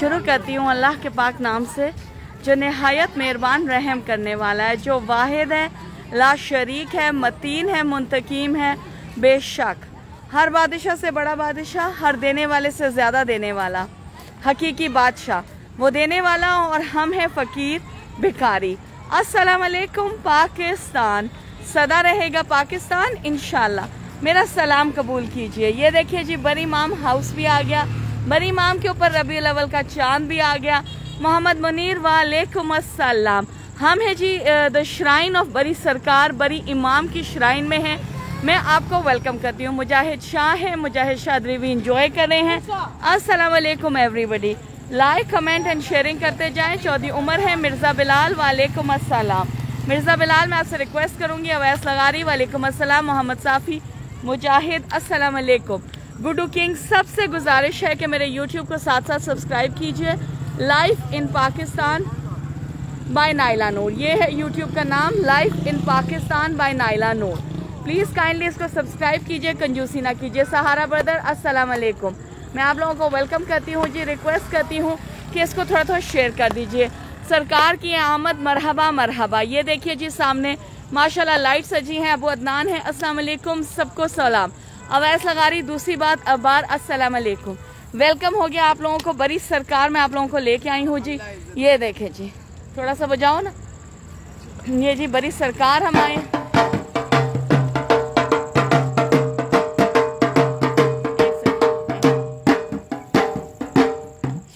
शुरू करती हूँ अल्लाह के पाक नाम से जो नहायत मेहरबान रहम करने वाला है, जो वाहिद है, ला शरीक है, मतीन है, मुंतकीम है, बेशक हर बादशाह से बड़ा बादशाह, हर देने वाले से ज़्यादा देने वाला, हकीकी बादशाह वो देने वाला और हम हैं फ़कीर भिखारी। अस्सलाम वालेकुम पाकिस्तान, सदा रहेगा पाकिस्तान इंशाल्लाह। मेरा सलाम कबूल कीजिए। ये देखिए जी बरी इमाम हाउस भी आ गया, बरी इमाम के ऊपर रबी उल अव्वल का चांद भी आ गया। मोहम्मद मुनीर वालेकुम अस्सलाम। हम हैं जी द श्राइन ऑफ बरी सरकार, बरी इमाम की श्राइन में हैं। मैं आपको वेलकम करती हूँ। मुजाहिद शाह है, मुजाहिद शाह रिव्यू इंजॉय कर रहे हैं। अस्सलाम वालेकुम everybody. Like comment and sharing करते जाएं। चौधरी उमर है, मिर्ज़ा बिलाल वालेकुम अस्सलाम। मिर्ज़ा बिलाल मैं आपसे रिक्वेस्ट करूंगी। अवैस लगारी वालेकुम अस्सलाम। मोहम्मद साफ़ी, मुजाहिद अस्सलाम वालेकुम। गुडू किंग, सबसे गुजारिश है कि मेरे यूट्यूब को साथ साथ सब्सक्राइब कीजिए। Life in Pakistan by Naila Noor, ये है यूट्यूब का नाम, life in Pakistan by Naila Noor. Please kindly इसको सब्सक्राइब कीजिए, कंजूसी ना कीजिए। सहारा ब्रदर अस्सलाम वालेकुम। मैं आप लोगों को वेलकम करती हूँ जी, रिक्वेस्ट करती हूँ कि इसको थोड़ा थोड़ा शेयर कर दीजिए। सरकार की आमद मरहबा मरहबा। ये देखिए जी सामने माशाल्लाह लाइट सजी हैं। अबू अदनान है, अस्सलाम वालेकुम, सबको सलाम। अवैस लगारी दूसरी बात अबार अस्सलाम वालेकुम। वेलकम हो गया आप लोगों को। बड़ी सरकार में आप लोगों को लेके आई हूँ जी। ये देखे जी, थोड़ा सा बजाओ ना। ये जी बड़ी सरकार हमारे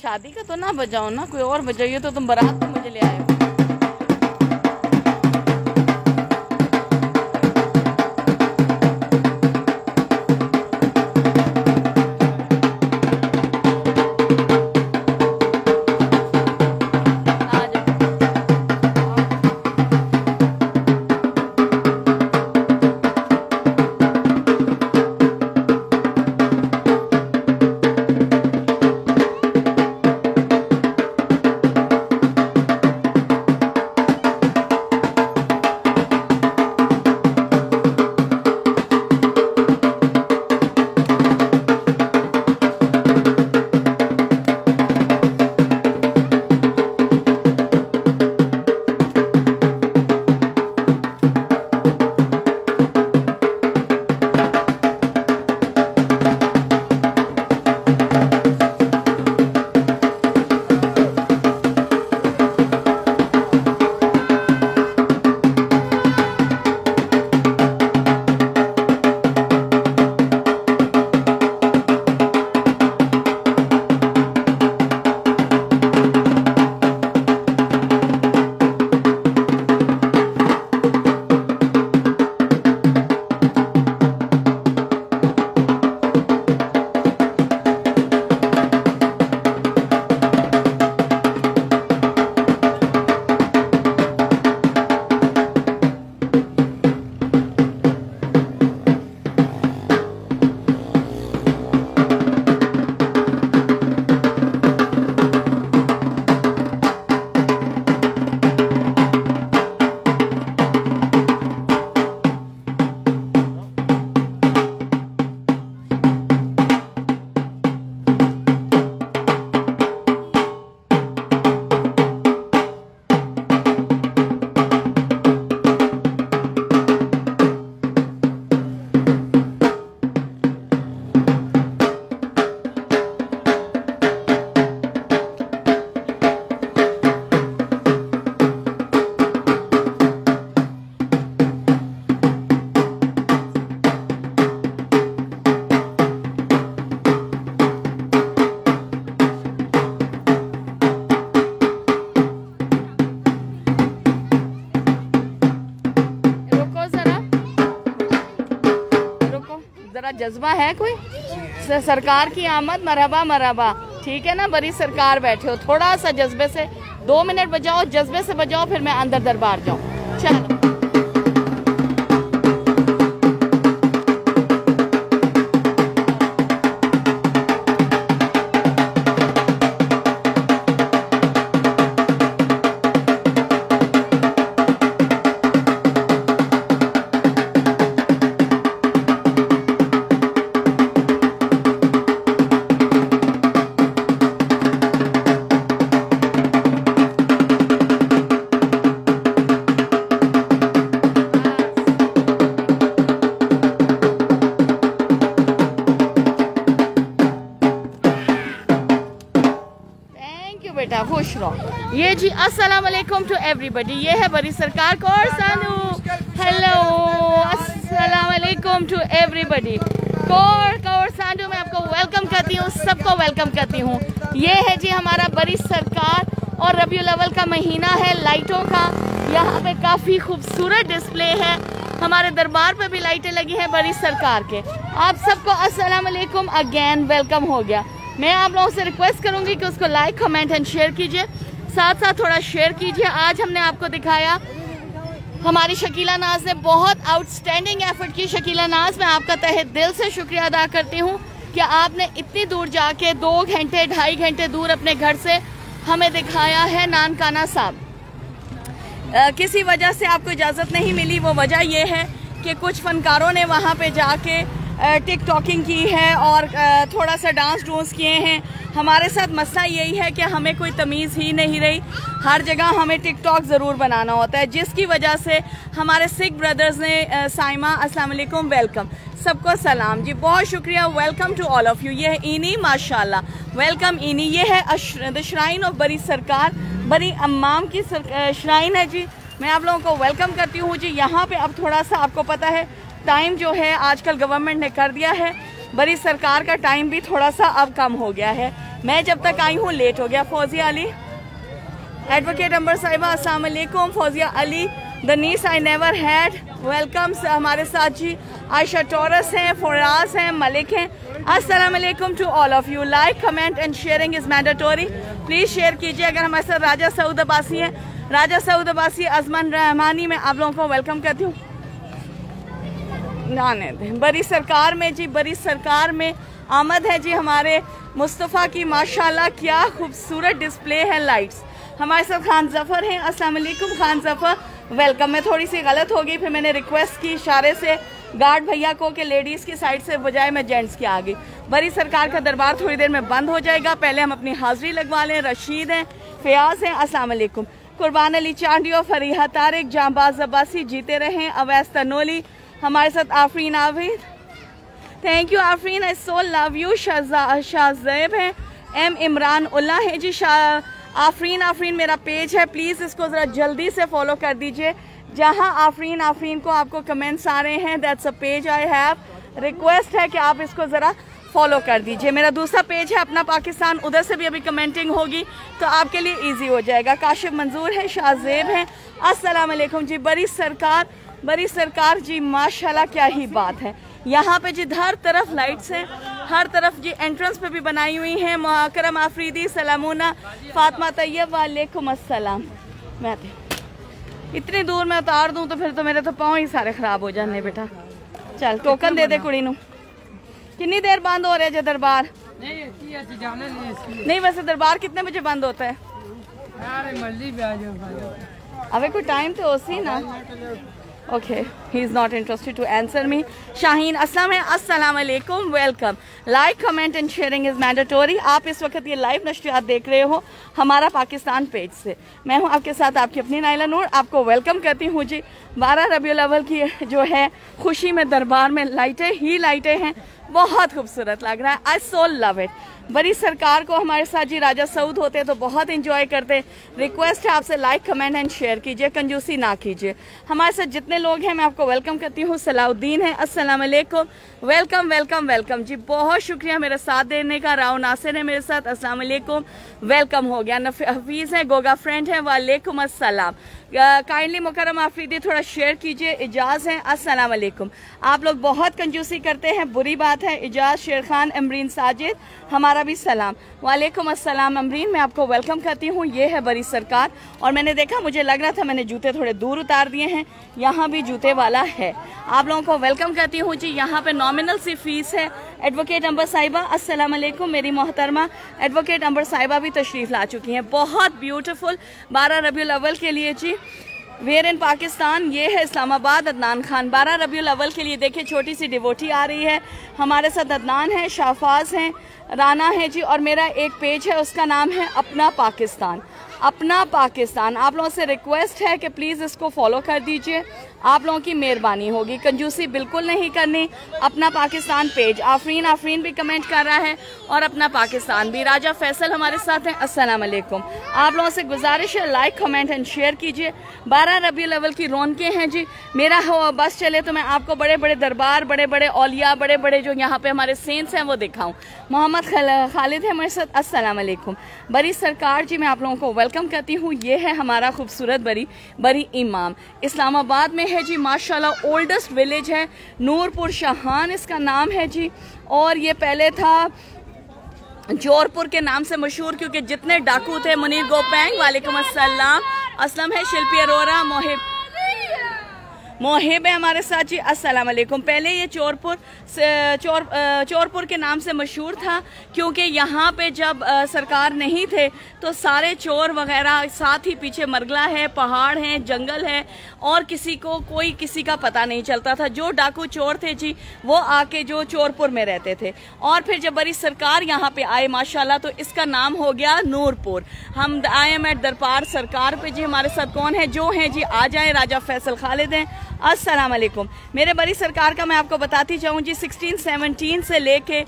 शादी का तो ना बजाओ ना, कोई और बजाइए तो। तुम बारात में मुझे ले आए हो। जज्बा है कोई? सरकार की आमद मरहबा मरहबा, ठीक है ना। बड़ी सरकार बैठे हो, थोड़ा सा जज्बे से 2 मिनट बजाओ, जज्बे से बजाओ, फिर मैं अंदर दरबार जाऊँ। चलो रहा, खुश रहो। ये जी अस्सलाम वालेकुम टू एवरीबडी। ये है बड़ी सरकार कोरसानू। हेलो अस्सलाम वालेकुम टू एवरीबडी। कोरसानू मैं आपको वेलकम करती हूँ, सबको वेलकम करती हूँ। ये है जी हमारा बड़ी सरकार और रबी उल अव्वल का महीना है लाइटों का। यहाँ पे काफ़ी खूबसूरत डिस्प्ले है, हमारे दरबार पे भी लाइटें लगी हैं बड़ी सरकार के। आप सबको अस्सलाम वालेकुम अगेन, वेलकम हो गया। मैं आप लोगों से रिक्वेस्ट करूंगी कि उसको लाइक कमेंट एंड शेयर कीजिए, साथ साथ थोड़ा शेयर कीजिए। आज हमने आपको दिखाया, हमारी शकीला नाज ने बहुत आउटस्टैंडिंग एफर्ट की। शकीला नाज मैं आपका तहे दिल से शुक्रिया अदा करती हूँ कि आपने इतनी दूर जाके 2 घंटे 2.5 घंटे दूर अपने घर से हमें दिखाया है नानकाना साहब। किसी वजह से आपको इजाज़त नहीं मिली, वो वजह ये है कि कुछ फनकारों ने वहाँ पे जाके टिक टॉकिंग की है और थोड़ा सा डांस डूंस किए हैं। हमारे साथ मसला यही है कि हमें कोई तमीज़ ही नहीं रही, हर जगह हमें टिक टॉक ज़रूर बनाना होता है, जिसकी वजह से हमारे सिख ब्रदर्स ने साइमा अस्सलाम वालेकुम वेलकम, सबको सलाम जी, बहुत शुक्रिया, welcome to all of you. ये है इनी, माशाल्लाह, वेलकम इनी। ये है द श्राइन ऑफ बड़ी सरकार, बड़ी इमाम की श्राइन है जी। मैं आप लोगों को वेलकम करती हूँ जी। यहाँ पे अब थोड़ा सा आपको पता है टाइम जो है आजकल गवर्नमेंट ने कर दिया है, बड़ी सरकार का टाइम भी थोड़ा सा अब कम हो गया है। मैं जब तक आई हूँ लेट हो गया। फौजिया अली, एडवोकेट अंबर साहिबा अस्सलाम वालेकुम। Fauzia Ali, the niece I never had, welcome. हमारे साथ जी आयशा टॉरस हैं, फराज हैं, मलिक हैं। अस्सलाम वालेकुम to all of you. Like comment and sharing is mandatory, please share कीजिए। अगर हमारे साथ राजा सऊद अब्बासी हैं, राजा सऊद अब्बासी, अजमन रहमानी, मैं आप लोगों को वेलकम करती हूँ। नाने बड़ी सरकार में जी, बड़ी सरकार में आमद है जी हमारे मुस्तफ़ा की। माशाल्लाह क्या खूबसूरत डिस्प्ले है लाइट्स। हमारे साथ खान जफ़र हैं, अस्सलाम वालेकुम खान जफ़र, वेलकम। मैं थोड़ी सी गलत हो गई, फिर मैंने रिक्वेस्ट की इशारे से गार्ड भैया को कि लेडीज़ की साइड से बजाय मैं जेंट्स की आ गई। बड़ी सरकार का दरबार थोड़ी देर में बंद हो जाएगा, पहले हम अपनी हाज़िरी लगवा लें। रशीद हैं, फ़याज़ हैं, अस्सलाम वालेकुम। कुर्बान अली चांडियो, फरीहा तारिक, जांबाज अब्बासी, जीते रहें, अवैस तनोली हमारे साथ, Afreen Afreen, thank you Afreen, I so love you. Shahzaib हैं, एम इमरान उल्ला हैं जी। आफरीन आफरीन मेरा पेज है, प्लीज़ इसको ज़रा जल्दी से फॉलो कर दीजिए। जहाँ आफरीन आफरीन को आपको कमेंट्स आ रहे हैं, that's a page I have, request है कि आप इसको ज़रा फॉलो कर दीजिए। मेरा दूसरा पेज है अपना पाकिस्तान, उधर से भी अभी कमेंटिंग होगी तो आपके लिए इजी हो जाएगा। काशिफ मंजूर है, शाहजेब हैं, अस्सलाम वालेकुम जी। बड़ी सरकार जी माशाल्लाह क्या ही बात है। यहाँ पे जी हर तरफ लाइट्स हैं, हर तरफ जी एंट्रेंस पे भी बनाई हुई हैं। मुहकरम आफरीदी, सलामुना, फातिमा तैयब, वालेकुम अस्सलाम। मैं इतनी दूर मैं उतार दूँ तो फिर तो मेरे तो पाँव ही सारे ख़राब हो जाने। बेटा चल टोकन दे दे कुड़ी नू। कितनी देर बंद हो रहा है जो दरबार? नहीं वैसे दरबार कितने बजे बंद होता है? अबे कोई टाइम तो उसी ना। Okay, he is not interested to answer me. Shaheen Aslam है, अस्सलाम वालेकुम, welcome. Like comment and sharing is mandatory. आप इस वक्त ये लाइव नशरियात देख रहे हो हमारा पाकिस्तान पेज से। मैं हूँ आपके साथ आपकी अपनी नायला नूर, आपको वेलकम करती हूँ जी। 12 रबीउल अव्वल की जो है खुशी में दरबार में लाइटें ही लाइटें हैं, बहुत खूबसूरत लग रहा है, आई सो लव इट। बड़ी सरकार को हमारे साथ जी राजा सऊद होते तो बहुत इंजॉय करते। रिक्वेस्ट है आपसे लाइक कमेंट एंड शेयर कीजिए, कंजूसी ना कीजिए। हमारे साथ जितने लोग हैं मैं आपको वेलकम करती हूँ। सलाउद्दीन है, अस्सलाम वालेकुम, वेलकम वेलकम वेलकम जी, बहुत शुक्रिया मेरा साथ देने का। राव नासिर है मेरे साथ, अस्सलाम वालेकुम, वेलकम हो गया। हफीज़ है, गोगा फ्रेंड है, वालेकुम अस्सलाम। काइंडली मुकरम आफरीदी थोड़ा शेयर कीजिए। इजाज़ हैं, अस्सलाम वालेकुम, आप लोग बहुत कंजूसी करते हैं, बुरी बात है। इजाज़, शेर खान, अमरीन साजिद, हमारा भी सलाम, वालेकुम अस्सलाम। अमरीन मैं आपको वेलकम करती हूँ। ये है बड़ी सरकार और मैंने देखा, मुझे लग रहा था मैंने जूते थोड़े दूर उतार दिए हैं, यहाँ भी जूते वाला है। आप लोगों को वेलकम करती हूँ जी। यहाँ पर नॉमिनल सी फीस है। एडवोकेट अंबर साहिबा अस्सलाम वालेकुम, मेरी मोहतरमा एडवोकेट अंबर साहिबा भी तशरीफ़ ला चुकी हैं। बहुत ब्यूटीफुल 12 रबीउल अव्वल के लिए जी। वेयर इन पाकिस्तान, ये है इस्लामाबाद, अदनान खान। 12 रबीउल अव्वल के लिए देखिए छोटी सी डिवोटी आ रही है हमारे साथ। अदनान है, शाहफाज हैं, राना है जी, और मेरा एक पेज है उसका नाम है अपना पाकिस्तान। अपना पाकिस्तान, आप लोगों से रिक्वेस्ट है कि प्लीज़ इसको फॉलो कर दीजिए, आप लोगों की मेहरबानी होगी। कंजूसी बिल्कुल नहीं करनी। अपना पाकिस्तान पेज, आफरीन आफरीन भी कमेंट कर रहा है और अपना पाकिस्तान भी। राजा फैसल हमारे साथ हैं, अस्सलाम वालेकुम। आप लोगों से गुजारिश है लाइक कमेंट एंड शेयर कीजिए। 12 रबी लेवल की रौनकें हैं जी। मेरा हो बस चले तो मैं आपको बड़े बड़े दरबार, बड़े बड़े औलिया, बड़े बड़े जो यहाँ पे हमारे सेंट्स हैं वो दिखाऊँ। मोहम्मद खालिद है हमारे साथ, अस्सलाम वालेकुम। बरी सरकार जी मैं आप लोगों को वेलकम करती हूँ। ये है हमारा खूबसूरत बरी, बरी इमाम इस्लामाबाद में है जी। माशाल्लाह ओल्डेस्ट विलेज है, नूरपुर शाहान इसका नाम है जी। और ये पहले था जोरपुर के नाम से मशहूर, क्योंकि जितने डाकू थे, मुनीर गोपैंग वालेकुम अस्सलाम, असलम है, शिल्पी अरोरा, मोहिब है हमारे साथ जी, अस्सलाम वालेकुम। पहले ये चोरपुर के नाम से मशहूर था, क्योंकि यहाँ पे जब सरकार नहीं थे तो सारे चोर वगैरह, साथ ही पीछे मरगला है, पहाड़ हैं, जंगल है, और किसी को कोई किसी का पता नहीं चलता था। जो डाकू चोर थे जी वो आके जो चोरपुर में रहते थे, और फिर जब बड़ी सरकार यहाँ पे आए माशाल्लाह तो इसका नाम हो गया नूरपुर। हम आए एम एट दरबार सरकार पे जी। हमारे साथ कौन है जो हैं जी, आ जाएं। राजा फैसल खालिद हैं, अस्सलाम वालेकुम। मेरे बड़ी सरकार का मैं आपको बताती चाहूँ जी, 1617 से लेके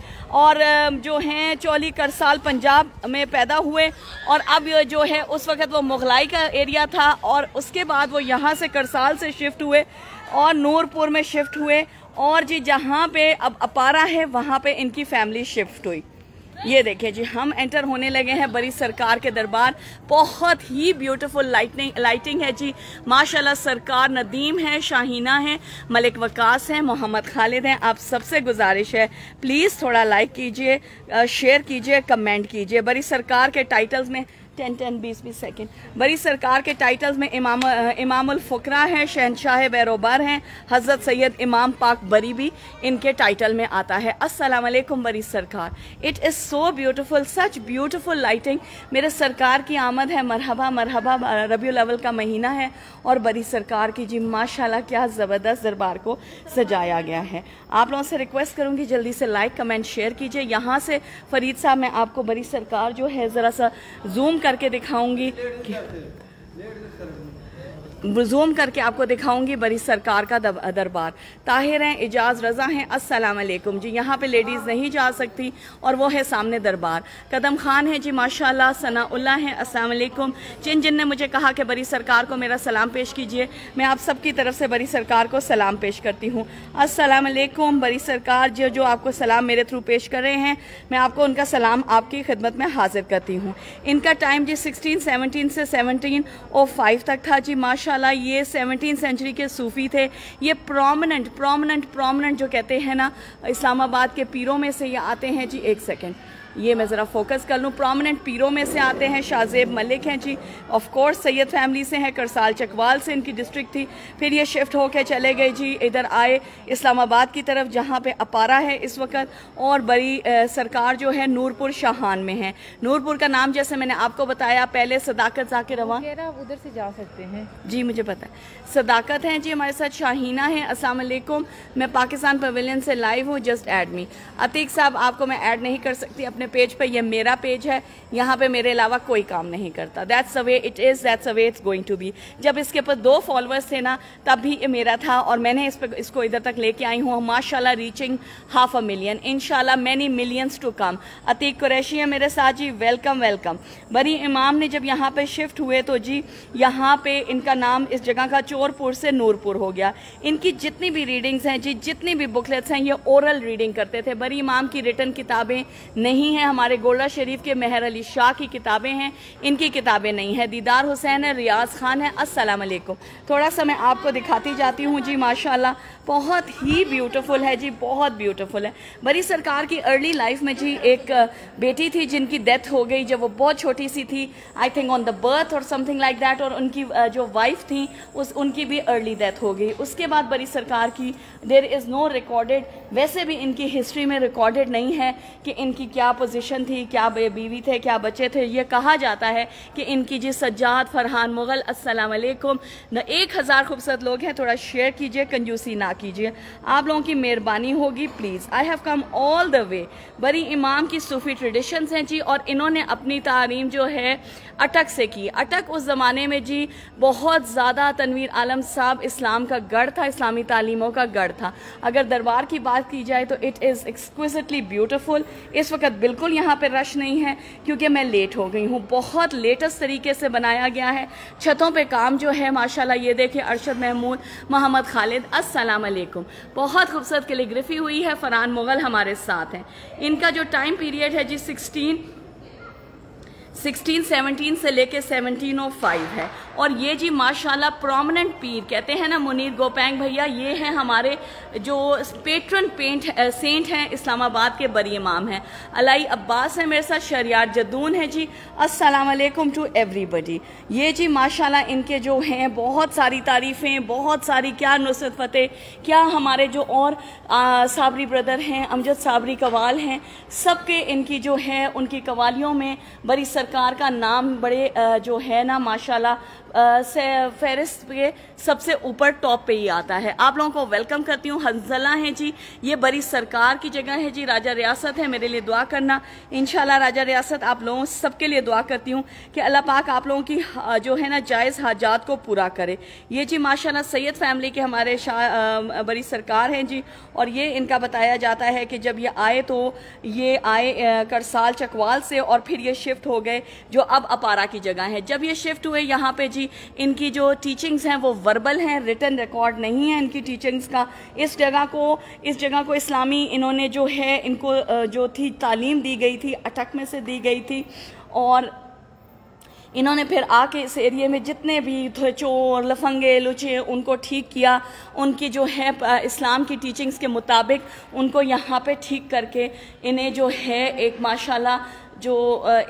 और जो हैं चौली करसाल पंजाब में पैदा हुए, और अब जो है उस वक्त वो मुगलाई का एरिया था, और उसके बाद वो यहाँ से करसाल से शिफ्ट हुए और नूरपुर में शिफ्ट हुए, और जी जहाँ पे अब अपारा है वहाँ पे इनकी फैमिली शिफ्ट हुई। ये देखिए जी हम एंटर होने लगे हैं बड़ी सरकार के दरबार। बहुत ही ब्यूटीफुल लाइटिंग है जी माशाल्लाह। सरकार नदीम है, शाहीना है, मलिक वकास है, मोहम्मद खालिद हैं। आप सबसे गुजारिश है प्लीज़ थोड़ा लाइक कीजिए, शेयर कीजिए, कमेंट कीजिए। बड़ी सरकार के टाइटल्स में 10-10, 20-20 सेकेंड। बड़ी सरकार के टाइटल्स में इमामुल फुकरा हैं, शहनशाह बैरोबार हैं, हज़रत सैयद इमाम पाक बरी भी इनके टाइटल में आता है। अस्सलाम वालेकुम बड़ी सरकार। It is so beautiful, such beautiful lighting. मेरे सरकार की आमद है, मरहबा मरहबा। रबीउल अव्वल का महीना है और बड़ी सरकार की जी माशाल्लाह क्या ज़बरदस्त दरबार को सजाया गया है। आप लोगों से रिक्वेस्ट करूँगी जल्दी से लाइक कमेंट शेयर कीजिए। यहाँ से फरीद साहब मैं आपको बड़ी सरकार जो है ज़रा सा जूम करके आपको दिखाऊंगी बड़ी सरकार का दरबार। ताहिर हैं, इजाज़ रज़ा हैं, अस्सलाम वालेकुम जी। यहाँ पे लेडीज़ नहीं जा सकती और वो है सामने दरबार। कदम खान है जी माशाल्लाह, सनाउल्ला हैं, अस्सलाम वालेकुम। जिन ने मुझे कहा कि बड़ी सरकार को मेरा सलाम पेश कीजिए, मैं आप सब की तरफ से बड़ी सरकार को सलाम पेश करती हूँ। अस्सलाम वालेकुम बड़ी सरकार। जो आपको सलाम मेरे थ्रू पेश कर रहे हैं, मैं आपको उनका सलाम आपकी खिदमत में हाजिर करती हूँ। इनका टाइम जी 1617 से 1705 तक था जी माशा। ये 17वीं सेंचुरी के सूफी थे। ये प्रोमिनेंट जो कहते हैं ना इस्लामाबाद के पीरों में से ये आते हैं जी। एक सेकेंड ये मैं ज़रा फोकस कर लूँ। प्रोमिनेंट पीरों में से आते हैं। शाहजेब मलिक हैं जी, ऑफ कोर्स सैयद फैमिली से हैं, करसाल चकवाल से इनकी डिस्ट्रिक्ट थी। फिर ये शिफ्ट होकर चले गए जी, इधर आए इस्लामाबाद की तरफ जहाँ पे अपारा है इस वक्त, और बड़ी सरकार जो है नूरपुर शाहान में है। नूरपुर का नाम जैसे मैंने आपको बताया पहले सदाकत जाके रवा उधर से जा सकते हैं जी, मुझे पता है। सदाकत हैं जी हमारे साथ, शाहीना हैं, अस्सलाम वालेकुम। मैं पाकिस्तान पवेलियन से लाइव हूँ, जस्ट ऐड मी। अतीक साहब आपको मैं ऐड नहीं कर सकती अपने पेज पे, ये मेरा पेज है, यहाँ पे मेरे अलावा कोई काम नहीं करता। That's a way it is, that's a way it's going to be. जब इसके ऊपर 2 फॉलोअर्स थे ना तब भी ये मेरा था, और मैंने इस पर इसको इधर तक लेके आई हूँ माशाल्लाह, रीचिंग 500,000 इंशाल्लाह, many millions to come. Atiq Qureshi है मेरे साथ जी, वेलकम वेलकम। बरी इमाम ने जब यहाँ पर शिफ्ट हुए तो जी यहाँ पर इनका नाम इस जगह का चोरपुर से नूरपुर हो गया। इनकी जितनी भी रीडिंग्स हैं जी, जितनी भी बुकलेट्स हैं, ये ओरल रीडिंग करते थे। बरी इमाम की रिटन किताबें नहीं हैं, हमारे गोला शरीफ के महर अली शाह की किताबें हैं, इनकी किताबें नहीं हैं। दीदार हुसैन है, रियाज खान है, अस्सलाम वालेकुम। थोड़ा सा मैं आपको दिखाती जाती हूँ जी माशाल्लाह, बहुत ही ब्यूटीफुल है जी, बहुत ब्यूटीफुल है। बड़ी सरकार की अर्ली लाइफ में जी एक बेटी थी जिनकी डेथ हो गई जब वो बहुत छोटी सी थी, I think on the birth और समथिंग लाइक दैट, और उनकी जो वाइफ वाइफ थी, उस उनकी भी अर्ली डेथ हो गई। उसके बाद बड़ी सरकार की देयर इज़ नो रिकॉर्डेड, वैसे भी इनकी हिस्ट्री में रिकॉर्डेड नहीं है कि इनकी क्या पोजीशन थी, क्या बीवी थे, क्या बच्चे थे। ये कहा जाता है कि इनकी जी सज्जाद फरहान मुग़ल अस्सलाम वालेकुम न 1000 खूबसूरत लोग हैं, थोड़ा शेयर कीजिए, कंजूसी ना कीजिए, आप लोगों की मेहरबानी होगी please. I have come all the way. Bari Imam की सूफ़ी ट्रेडिशंस हैं जी, और इन्होंने अपनी तारीम जो है अटक से की। अटक उस ज़माने में जी बहुत ज़्यादा तनवीर आलम साहब इस्लाम का गढ़ था, इस्लामी तालीमों का गढ़ था। अगर दरबार की बात की जाए तो इट इज़ एक्सक्विजिटली ब्यूटीफुल। इस वक्त बिल्कुल यहाँ पर रश नहीं है क्योंकि मैं लेट हो गई हूँ। बहुत लेटेस्ट तरीके से बनाया गया है, छतों पे काम जो है माशाल्लाह। ये देखें अरशद महमूद मोहम्मद खालिद अस्सलाम वालेकुम, बहुत खूबसूरत कैलीग्राफी हुई है। फरहान मुग़ल हमारे साथ हैं। इनका जो टाइम पीरियड है जी 1617 से लेके 1705 है। और ये जी माशाल्लाह प्रोमिनेंट पीर कहते हैं ना मुनीर गोपैंग भैया, ये हैं हमारे जो पेट्रन सेंट हैं इस्लामाबाद के, बरी इमाम हैं। अलाई अब्बास हैं मेरे साथ, शरियार जदून है जी, अस्सलाम वालेकुम टू एवरीबडी। ये जी माशाल्लाह इनके जो हैं बहुत सारी तारीफ़ें, बहुत सारी क्या नुसरत फतेह, क्या हमारे जो और साबरी ब्रदर हैं, अमजद साबरी कवाल हैं, सब के इनकी जो है उनकी कवालियों में बड़ी सरकार का नाम बड़े जो है ना माशाल्लाह से फहरिस्त के सबसे ऊपर टॉप पे ही आता है। आप लोगों को वेलकम करती हूँ। हंजला हैं जी, ये बड़ी सरकार की जगह है जी, राजा रियासत है। मेरे लिए दुआ करना इंशाल्लाह, राजा रियासत आप लोगों सबके लिए दुआ करती हूँ कि अल्लाह पाक आप लोगों की जो है ना जायज़ हाजात को पूरा करे। ये जी माशाल्लाह सैयद फैमिली के हमारे बड़ी सरकार हैं जी। और ये इनका बताया जाता है कि जब ये आए तो ये आए करसाल चकवाल से, और फिर ये शिफ्ट हो गए जो अब अपारा की जगह है। जब ये शिफ्ट हुए यहाँ पे जी, इनकी जो टीचिंग्स हैं वो वर्बल हैं, रिटन रिकॉर्ड नहीं है इनकी टीचिंग्स का। इस जगह को इस्लामी इन्होंने जो है इनको जो थी तालीम दी गई थी अटक में से दी गई थी। और इन्होंने फिर आके इस एरिए में जितने भी चोर लफंगे लुचे उनको ठीक किया, उनकी जो है इस्लाम की टीचिंग्स के मुताबिक उनको यहाँ पे ठीक करके इन्हें जो है एक माशाल्लाह जो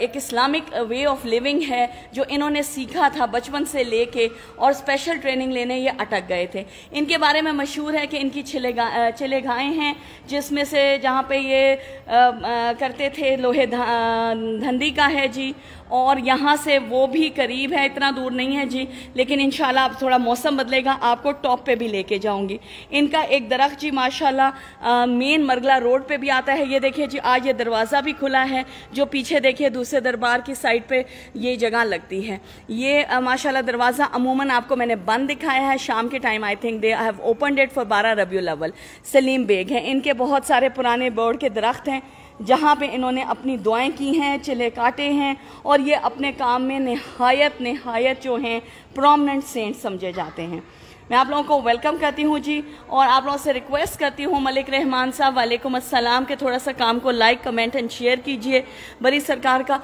एक इस्लामिक वे ऑफ लिविंग है जो इन्होंने सीखा था बचपन से लेके, और स्पेशल ट्रेनिंग लेने ये अटक गए थे। इनके बारे में मशहूर है कि इनकी चिलेगाएँ हैं जिसमें से जहाँ पे ये करते थे लोहे धंधी का है जी, और यहाँ से वो भी करीब है, इतना दूर नहीं है जी। लेकिन इंशाल्लाह अब थोड़ा मौसम बदलेगा, आपको टॉप पे भी लेके जाऊँगी। इनका एक दरख्त जी माशाल्लाह मेन मरगला रोड पे भी आता है। ये देखिए जी, आज ये दरवाज़ा भी खुला है जो पीछे देखिए दूसरे दरबार की साइड पे ये जगह लगती है। ये माशाल्लाह दरवाज़ा अमूमन आपको मैंने बंद दिखाया है, शाम के time I think they have open date for 12 रबीउल अव्वल। सलीम बेग हैं, इनके बहुत सारे पुराने बोर्ड के दरख्त हैं जहाँ पे इन्होंने अपनी दुआएं की हैं, चिले काटे हैं, और ये अपने काम में नहायत जो हैं प्रोमिनेंट सेंट समझे जाते हैं। मैं आप लोगों को वेलकम करती हूँ जी, और आप लोगों से रिक्वेस्ट करती हूँ मलिक रहमान साहब वालेकुम अस्सलाम के थोड़ा सा काम को लाइक कमेंट एंड शेयर कीजिए। बड़ी सरकार का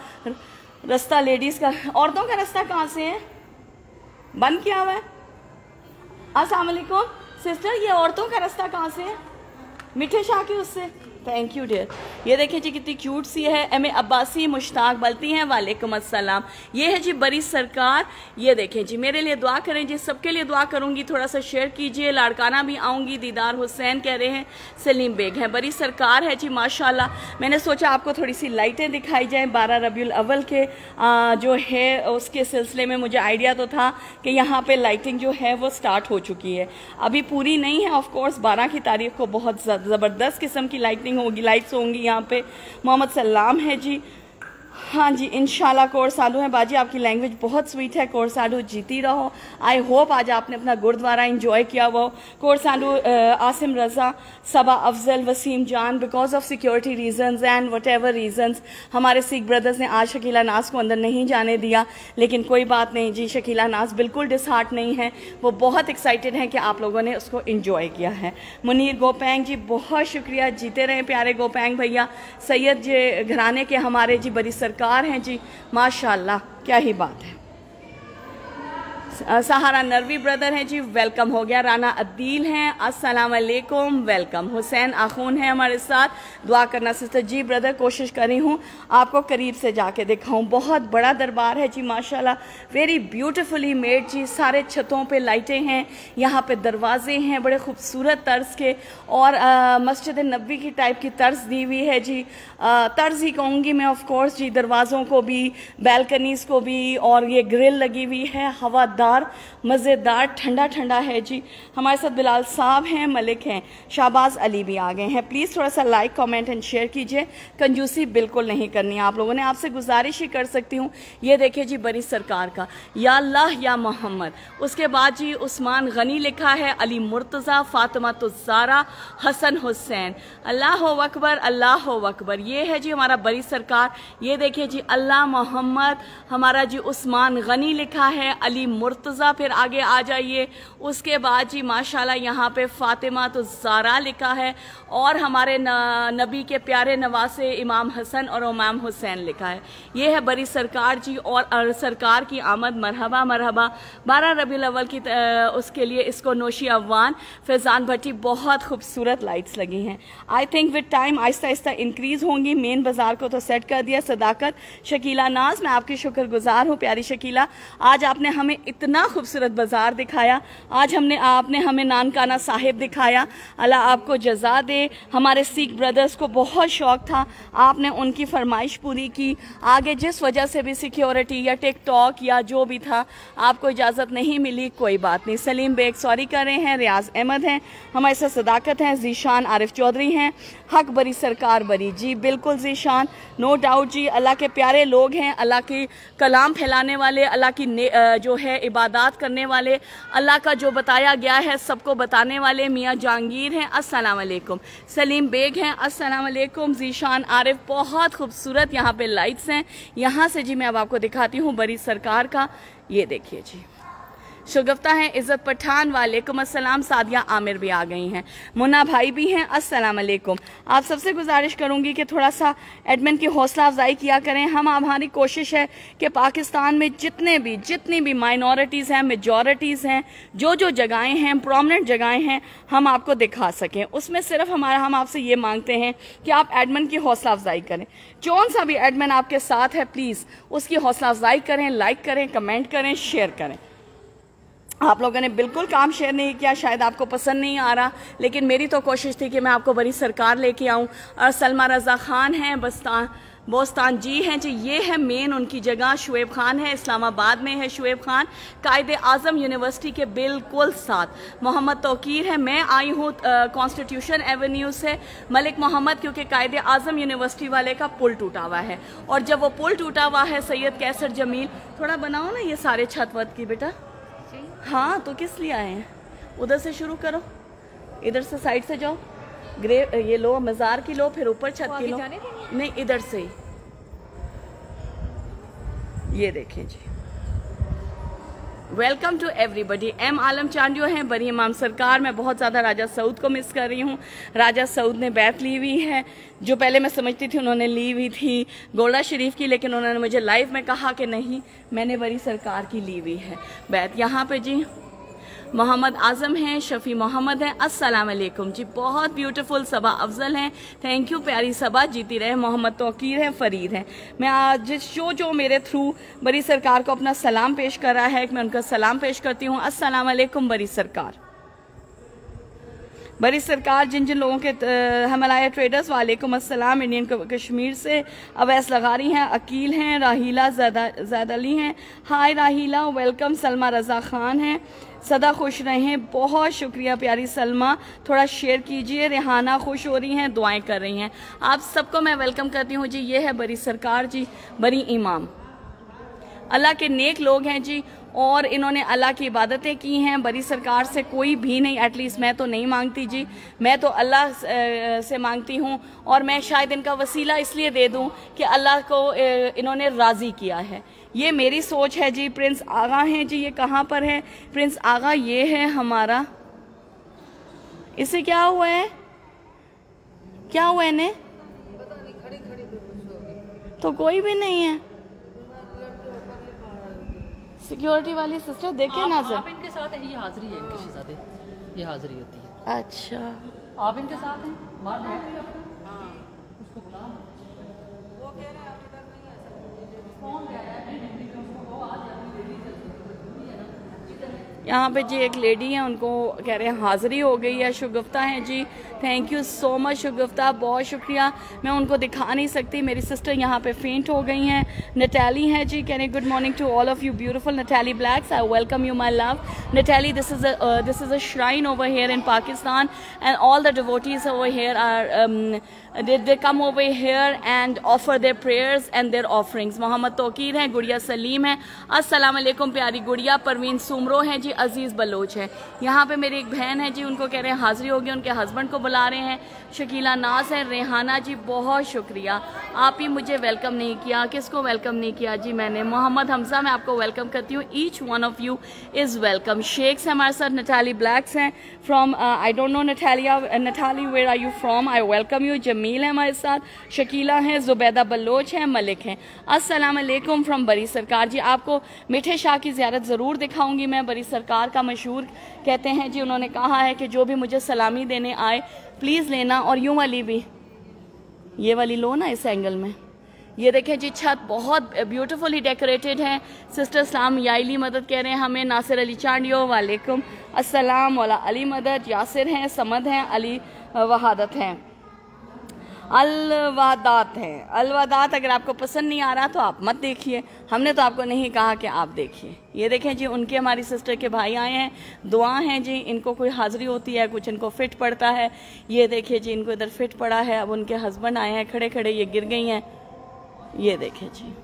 रास्ता लेडीज़ का, औरतों का रास्ता कहाँ से है, बंद किया हुआ है। अस्सलाम वालेकुम सिस्टर, ये औरतों का रास्ता कहाँ से है, मिठे शाह की उससे, थैंक यू डियर। ये देखिए जी कितनी क्यूट सी है। एम ए अब्बासी मुश्ताक बलती हैं वालेकुम अस्सलाम। ये है जी बड़ी सरकार। ये देखें जी, मेरे लिए दुआ करें जी, सबके लिए दुआ करूंगी, थोड़ा सा शेयर कीजिए। लाड़काना भी आऊंगी, दीदार हुसैन कह रहे हैं, सलीम बेग हैं। बड़ी सरकार है जी माशाल्लाह। मैंने सोचा आपको थोड़ी सी लाइटें दिखाई जाएँ 12 रबीउल अव्वल के जो है उसके सिलसिले में। मुझे आइडिया तो था कि यहाँ पर लाइटिंग जो है वो स्टार्ट हो चुकी है, अभी पूरी नहीं है ऑफकोर्स। 12 की तारीख को बहुत ज़बरदस्त किस्म की लाइटिंग होगी, लाइट्स होंगी यहाँ पे। मोहम्मद सलाम है जी, हाँ जी इंशाल्लाह। कोर्स आलू है बाजी, आपकी लैंग्वेज बहुत स्वीट है। कोर्स आलू जीती रहो। आई होप आज आपने अपना गुरुद्वारा इंजॉय किया हुआ। कोर्स आलू आसिम रज़ा, सबा Afzal, Waseem Jan, because of security reasons and whatever reasons हमारे सिख ब्रदर्स ने आज शकीला नाज को अंदर नहीं जाने दिया, लेकिन कोई बात नहीं जी, शकीला नाज बिल्कुल डिसहार्ट नहीं है, वो बहुत एक्साइटेड हैं कि आप लोगों ने उसको इंजॉय किया है। मुनीर गोपैंग जी बहुत शुक्रिया, जीते रहें प्यारे गोपैंग भैया। सैयद जी घराने के हमारे जी बड़ी सरकार हैं जी माशाल्लाह, क्या ही बात है। सहारा नरवी ब्रदर हैं जी, वेलकम हो गया। राना अदील हैं, अस्सलाम वालेकुम, वेलकम। हुसैन आखून हैं हमारे साथ, दुआ करना सिस्टर। जी ब्रदर कोशिश कर रही हूँ आपको करीब से जाके दिखाऊँ। बहुत बड़ा दरबार है जी माशाल्लाह, वेरी ब्यूटीफुली मेड जी। सारे छतों पे लाइटें हैं, यहाँ पे दरवाजे हैं बड़े खूबसूरत तर्ज के, और मस्जिद नबी की टाइप की तर्ज दी हुई है जी। तर्ज ही कहूँगी मैं ऑफकोर्स जी, दरवाज़ों को भी, बैल्कनीज़ को भी, और ये ग्रिल लगी हुई है, हवादार मज़ेदार, ठंडा ठंडा है जी। हमारे साथ बिलाल साहब हैं, मलिक हैं, शाहबाज़ अली भी आ गए हैं। प्लीज़ थोड़ा सा लाइक कमेंट एंड शेयर कीजिए, कंजूसी बिल्कुल नहीं करनी आप लोगों ने। आपसे गुजारिश ही कर सकती हूँ, ये देखिए जी बड़ी सरकार का, या अल्लाह या मोहम्मद। उसके बाद जी उस्मान गनी लिखा है, अली मुर्तज़ा, फातिमा तुज़ारा, हसन हुसैन। अल्लाह अकबर, अल्लाह अकबर। ये है जी हमारा बड़ी सरकार। ये देखिए जी अल्लाह मोहम्मद, हमारा जी उस्मान गनी लिखा है, अली मुर्तज़ा। फिर आगे आ जाइए, उसके बाद जी माशाल्लाह यहाँ पे फातिमा तुज़ारा लिखा है, और हमारे नबी के प्यारे नवासे इमाम हसन और इमाम हुसैन लिखा है। ये है बड़ी सरकार जी, और सरकार की आमद मरहबा मरहबा। 12 रबीउल अव्वल की उसके लिए इसको नोशी अवान। फैज़ान भट्टी, बहुत खूबसूरत लाइट्स लगी हैं। I think with time Aahista Aahista increase होंगी। मेन बाज़ार को तो सेट कर दिया। सदाकत शकीला नाज, मैं आपकी शुक्रगुजार हूँ प्यारी शकीला। आज आपने हमें इतना खूबसूरत बाज़ार दिखाया, आज हमने आपने हमें नानकाना साहिब दिखाया, अल्लाह आपको जजा दे। हमारे सिख ब्रदर्स को बहुत शौक़ था, आपने उनकी फरमाइश पूरी की। आगे जिस वजह से भी सिक्योरिटी या टिकटॉक या जो भी था आपको इजाज़त नहीं मिली, कोई बात नहीं। सलीम बेग सॉरी कर रहे हैं, रियाज अहमद हैं हमारे साथ, सदाकत हैं, जीशान आरिफ चौधरी हैं। हक बरी सरकार बरी, जी बिल्कुल जीशान, नो डाउट जी। अल्लाह के प्यारे लोग हैं, अल्लाह के कलाम फैलाने वाले, अल्लाह की जो है इबादत करने वाले, अल्लाह का जो बताया गया है सबको बताने वाले मियाँ जहांगीर हैं, अस्सलाम वालेकुम। सलीम बेग हैं, अस्सलाम वालेकुम। जीशान आरिफ, बहुत खूबसूरत यहाँ पे लाइट्स हैं। यहाँ से जी मैं अब आपको दिखाती हूँ बड़ी सरकार का, ये देखिए जी। शुगफ्ता हैं, इज़्ज़त पठान, वालेकुम अस्सलाम। सादिया आमिर भी आ गई हैं, मुन्ना भाई भी हैं, अस्सलाम वालेकुम। आप सबसे गुजारिश करूंगी कि थोड़ा सा एडमिन की हौसला अफजाई किया करें। हम हमारी कोशिश है कि पाकिस्तान में जितनी भी माइनॉरिटीज़ हैं, मेजॉरिटीज़ हैं, जो जो जगहें हैं, प्रोमिनेंट जगहें हैं, हम आपको दिखा सकें। उसमें सिर्फ हम आपसे ये मांगते हैं कि आप एडमिन की हौसला अफजाई करें। कौन सा भी एडमिन आपके साथ है प्लीज़ उसकी हौसला अफजाई करें, लाइक करें, कमेंट करें, शेयर करें। आप लोगों ने बिल्कुल काम शेयर नहीं किया, शायद आपको पसंद नहीं आ रहा, लेकिन मेरी तो कोशिश थी कि मैं आपको बड़ी सरकार लेके आऊं। और सलमा रज़ा ख़ान हैं, बोस्तान जी हैं जी, ये है मेन उनकी जगह। शुएब ख़ान है, इस्लामाबाद में है शुएब ख़ान, कायदे आज़म यूनिवर्सिटी के बिल्कुल साथ। मोहम्मद तोकीर है, मैं आई हूँ कॉन्स्टिट्यूशन एवेन्यू से। मलिक मोहम्मद, क्योंकि कायदे आज़म यूनिवर्सिटी वाले का पुल टूटा हुआ है, और जब वो पुल टूटा हुआ है, सैयद कैसर जमील, थोड़ा बनाओ ना ये सारे छत वत की बेटा। हाँ तो किस लिए आए हैं? उधर से शुरू करो, इधर से साइड से जाओ, ग्रेव ये लो, मज़ार की लो, फिर ऊपर छत की लो। नहीं इधर से ही। ये देखें जी, welcome to everybody. M Alam Chandio हैं, बरी इमाम सरकार। मैं बहुत ज़्यादा राजा सऊद को मिस कर रही हूँ। राजा सऊद ने बैत ली हुई है, जो पहले मैं समझती थी उन्होंने ली हुई थी गोला शरीफ की, लेकिन उन्होंने मुझे लाइव में कहा कि नहीं मैंने बरी सरकार की ली हुई है बैत। यहाँ पे जी मोहम्मद आज़म हैं, शफ़ी मोहम्मद हैं, अस्सलाम वालेकुम जी। बहुत ब्यूटीफुल सबा अफजल हैं, थैंक यू प्यारी सबा, जीती रहे। मोहम्मद तौकीर हैं, फ़रीद हैं। मैं आज जो मेरे थ्रू बड़ी सरकार को अपना सलाम पेश कर रहा है, मैं उनका सलाम पेश करती हूँ। अस्सलाम वालेकुम बड़ी सरकार। बड़ी सरकार जिन लोगों के हमलाया ट्रेडर्स, वालेकुम अस्सलाम। इंडियन कश्मीर से अवैस लगारी हैं, अकील हैं, राहीला ज़ैद अली हैं, हाय राहीला, वेलकम। सलमा रज़ा ख़ान हैं, सदा खुश रहें, बहुत शुक्रिया प्यारी सलमा, थोड़ा शेयर कीजिए। रिहाना खुश हो रही हैं, दुआएं कर रही हैं। आप सबको मैं वेलकम करती हूँ जी। ये है बड़ी सरकार जी, बरी इमाम, अल्लाह के नेक लोग हैं जी, और इन्होंने अल्लाह की इबादतें की हैं। बड़ी सरकार से कोई भी नहीं, एटलीस्ट मैं तो नहीं मांगती जी, मैं तो अल्लाह से मांगती हूँ, और मैं शायद इनका वसीला इसलिए दे दूँ कि अल्लाह को इन्होंने राज़ी किया है, ये मेरी सोच है जी। प्रिंस आगा हैं जी, ये कहाँ पर है प्रिंस आगा? ये है हमारा, इसे क्या हुआ है, क्या हुआ इन्हें? तो कोई भी नहीं है, सिक्योरिटी वाली सिस्टर देखे ना सर, आप इनके साथ हैं, ये हाजिरी है इनके साथ, ये हाजिरी होती है। अच्छा आप इनके साथ हैं, मार है उसको बुला, वो कह रहा है आपके साथ नहीं है, फोन कह रहा है नहीं उसको कहो आ जा, यहाँ पे जी एक लेडी हैं, उनको कह रहे हैं हाज़िरी हो गई है। शुगफ्ता हैं जी, thank you so much Shagufta, बहुत शुक्रिया। मैं उनको दिखा नहीं सकती, मेरी सिस्टर यहाँ पे फेंट हो गई हैं। नटैली हैं जी, कह रहे हैं good morning to all of you beautiful Natalie Blacks, I welcome you my love. Natalie, this is a shrine over here in Pakistan and all the devotees over here are they come over here and offer their prayers and their offerings। Mohammad Tauqeer हैं, गुड़िया सलीम हैं, अस्सलाम वालेकुम प्यारी गुड़िया। परवीन सुमरो हैं जी, अजीज़ Bloch हैं। यहाँ पे मेरी एक बहन है जी, उनको कह रहे हैं हाज़िरी होगी, उनके हस्बैंड को बुला रहे हैं। शकीला नाज हैं, रेहाना जी बहुत शुक्रिया, आप ही मुझे वेलकम नहीं किया। किसको वेलकम नहीं किया जी मैंने? मोहम्मद हमजा, मैं आपको वेलकम करती हूँ, each one of you is welcome. Sheikhs हमारे साथ, नटैली ब्लैक्स हैं from, I don't know Natalia, Natalie where are you from, I welcome you. Jameel है हमारे साथ, शकीला हैं, जुबैदा बलोच हैं, मलिक हैं। अस्सलाम वालेकुम फ्रॉम बरी सरकार जी, आपको मिठे शाह की ज़ियारत ज़रूर दिखाऊंगी मैं। बरी सरकार का मशहूर कहते हैं जी, उन्होंने कहा है कि जो भी मुझे सलामी देने आए प्लीज़ लेना, और यूँ वाली भी, ये वाली लो ना इस एंगल में। ये देखें जी, छत बहुत ब्यूटीफुली डेकोरेटेड है। सिस्टर सलाम याइली मदद कह रहे हैं हमें, नासिर अली चांडियो वालेकुम अस्सलाम, वाला अली मदद, यासिर हैं, समद हैं, अली वहादत हैं, अलवादात हैं, अलवादात। अगर आपको पसंद नहीं आ रहा तो आप मत देखिए, हमने तो आपको नहीं कहा कि आप देखिए। ये देखें जी, उनके हमारी सिस्टर के भाई आए हैं, दुआ हैं जी, इनको कोई हाज़िरी होती है, कुछ इनको फिट पड़ता है। ये देखिए जी, इनको इधर फिट पड़ा है। अब उनके हस्बैंड आए हैं, खड़े खड़े ये गिर गई हैं। ये देखें जी,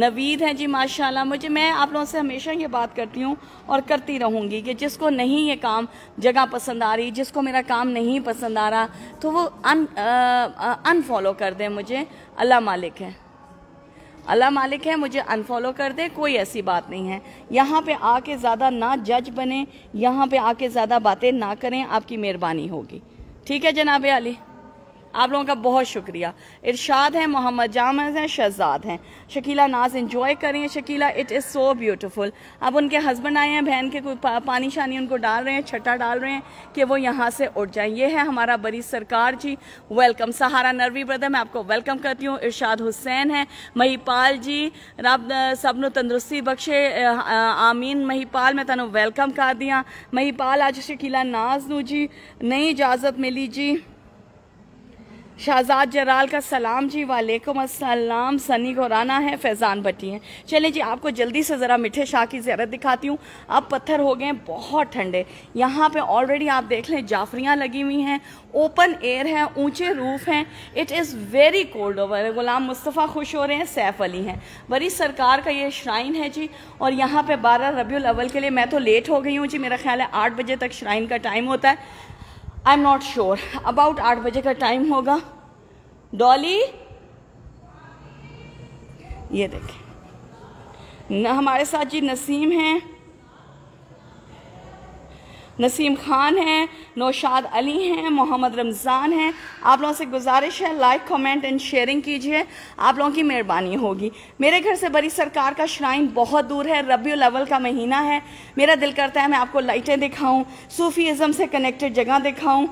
नवीद हैं जी माशाल्लाह। मैं आप लोगों से हमेशा ये बात करती हूँ और करती रहूँगी कि जिसको नहीं ये काम जगह पसंद आ रही, जिसको मेरा काम नहीं पसंद आ रहा, तो वो अनफॉलो कर दे मुझे, अल्लाह मालिक है, अल्लाह मालिक है, मुझे अनफॉलो कर दे, कोई ऐसी बात नहीं है। यहाँ पे आके ज़्यादा ना जज बने, यहाँ पे आके ज़्यादा बातें ना करें, आपकी मेहरबानी होगी। ठीक है जनाब अली, आप लोगों का बहुत शुक्रिया। इरशाद हैं, मोहम्मद जामज़ हैं, शहजाद हैं। शकीला नाज एंजॉय करें Shakeela, it is so beautiful. अब उनके हस्बैंड आए हैं, बहन के कोई पानी शानी उनको डाल रहे हैं, छट्टा डाल रहे हैं कि वो यहाँ से उठ जाएं। ये है हमारा बरी सरकार जी, वेलकम। सहारा नरवी ब्रदर, मैं आपको वेलकम करती हूँ। इरशाद हुसैन हैं, महीपाल जी, रब सबन तंदरुस्ती बख्शे, आमीन। महीपाल मैं तुम वेलकम कर दिया महीपाल। आज शकीला नाज नू जी नई इजाज़त मिली जी। शाहजाद जराल का सलाम जी, वालेकुम अस्सलाम। सनी गोराना है, फैज़ान भट्टी हैं। चलें जी, आपको जल्दी से ज़रा मिठे शाह की ज़ियारत दिखाती हूँ। अब पत्थर हो गए हैं बहुत ठंडे, यहाँ पे ऑलरेडी आप देख लें जाफरियाँ लगी हुई हैं, ओपन एयर है, ऊंचे रूफ हैं, it is very cold over. Ghulam Mustafa खुश हो रहे हैं, सैफ अली हैं। बरी सरकार का ये श्राइन है जी, और यहाँ पर 12 रबी उल अव्वल के लिए मैं तो लेट हो गई हूँ जी, मेरा ख्याल है 8 बजे तक श्राइन का टाइम होता है, I am not sure, about 8 बजे का टाइम होगा। डॉली ये देखें हमारे साथ जी, नसीम हैं, नसीम खान हैं, नौशाद अली हैं, मोहम्मद रमज़ान हैं। आप लोगों से गुजारिश है लाइक कमेंट एंड शेयरिंग कीजिए, आप लोगों की मेहरबानी होगी। मेरे घर से बड़ी सरकार का श्राइन बहुत दूर है, रबीउल अव्वल का महीना है, मेरा दिल करता है मैं आपको लाइटें दिखाऊं, सूफ़ीज़म से कनेक्टेड जगह दिखाऊं।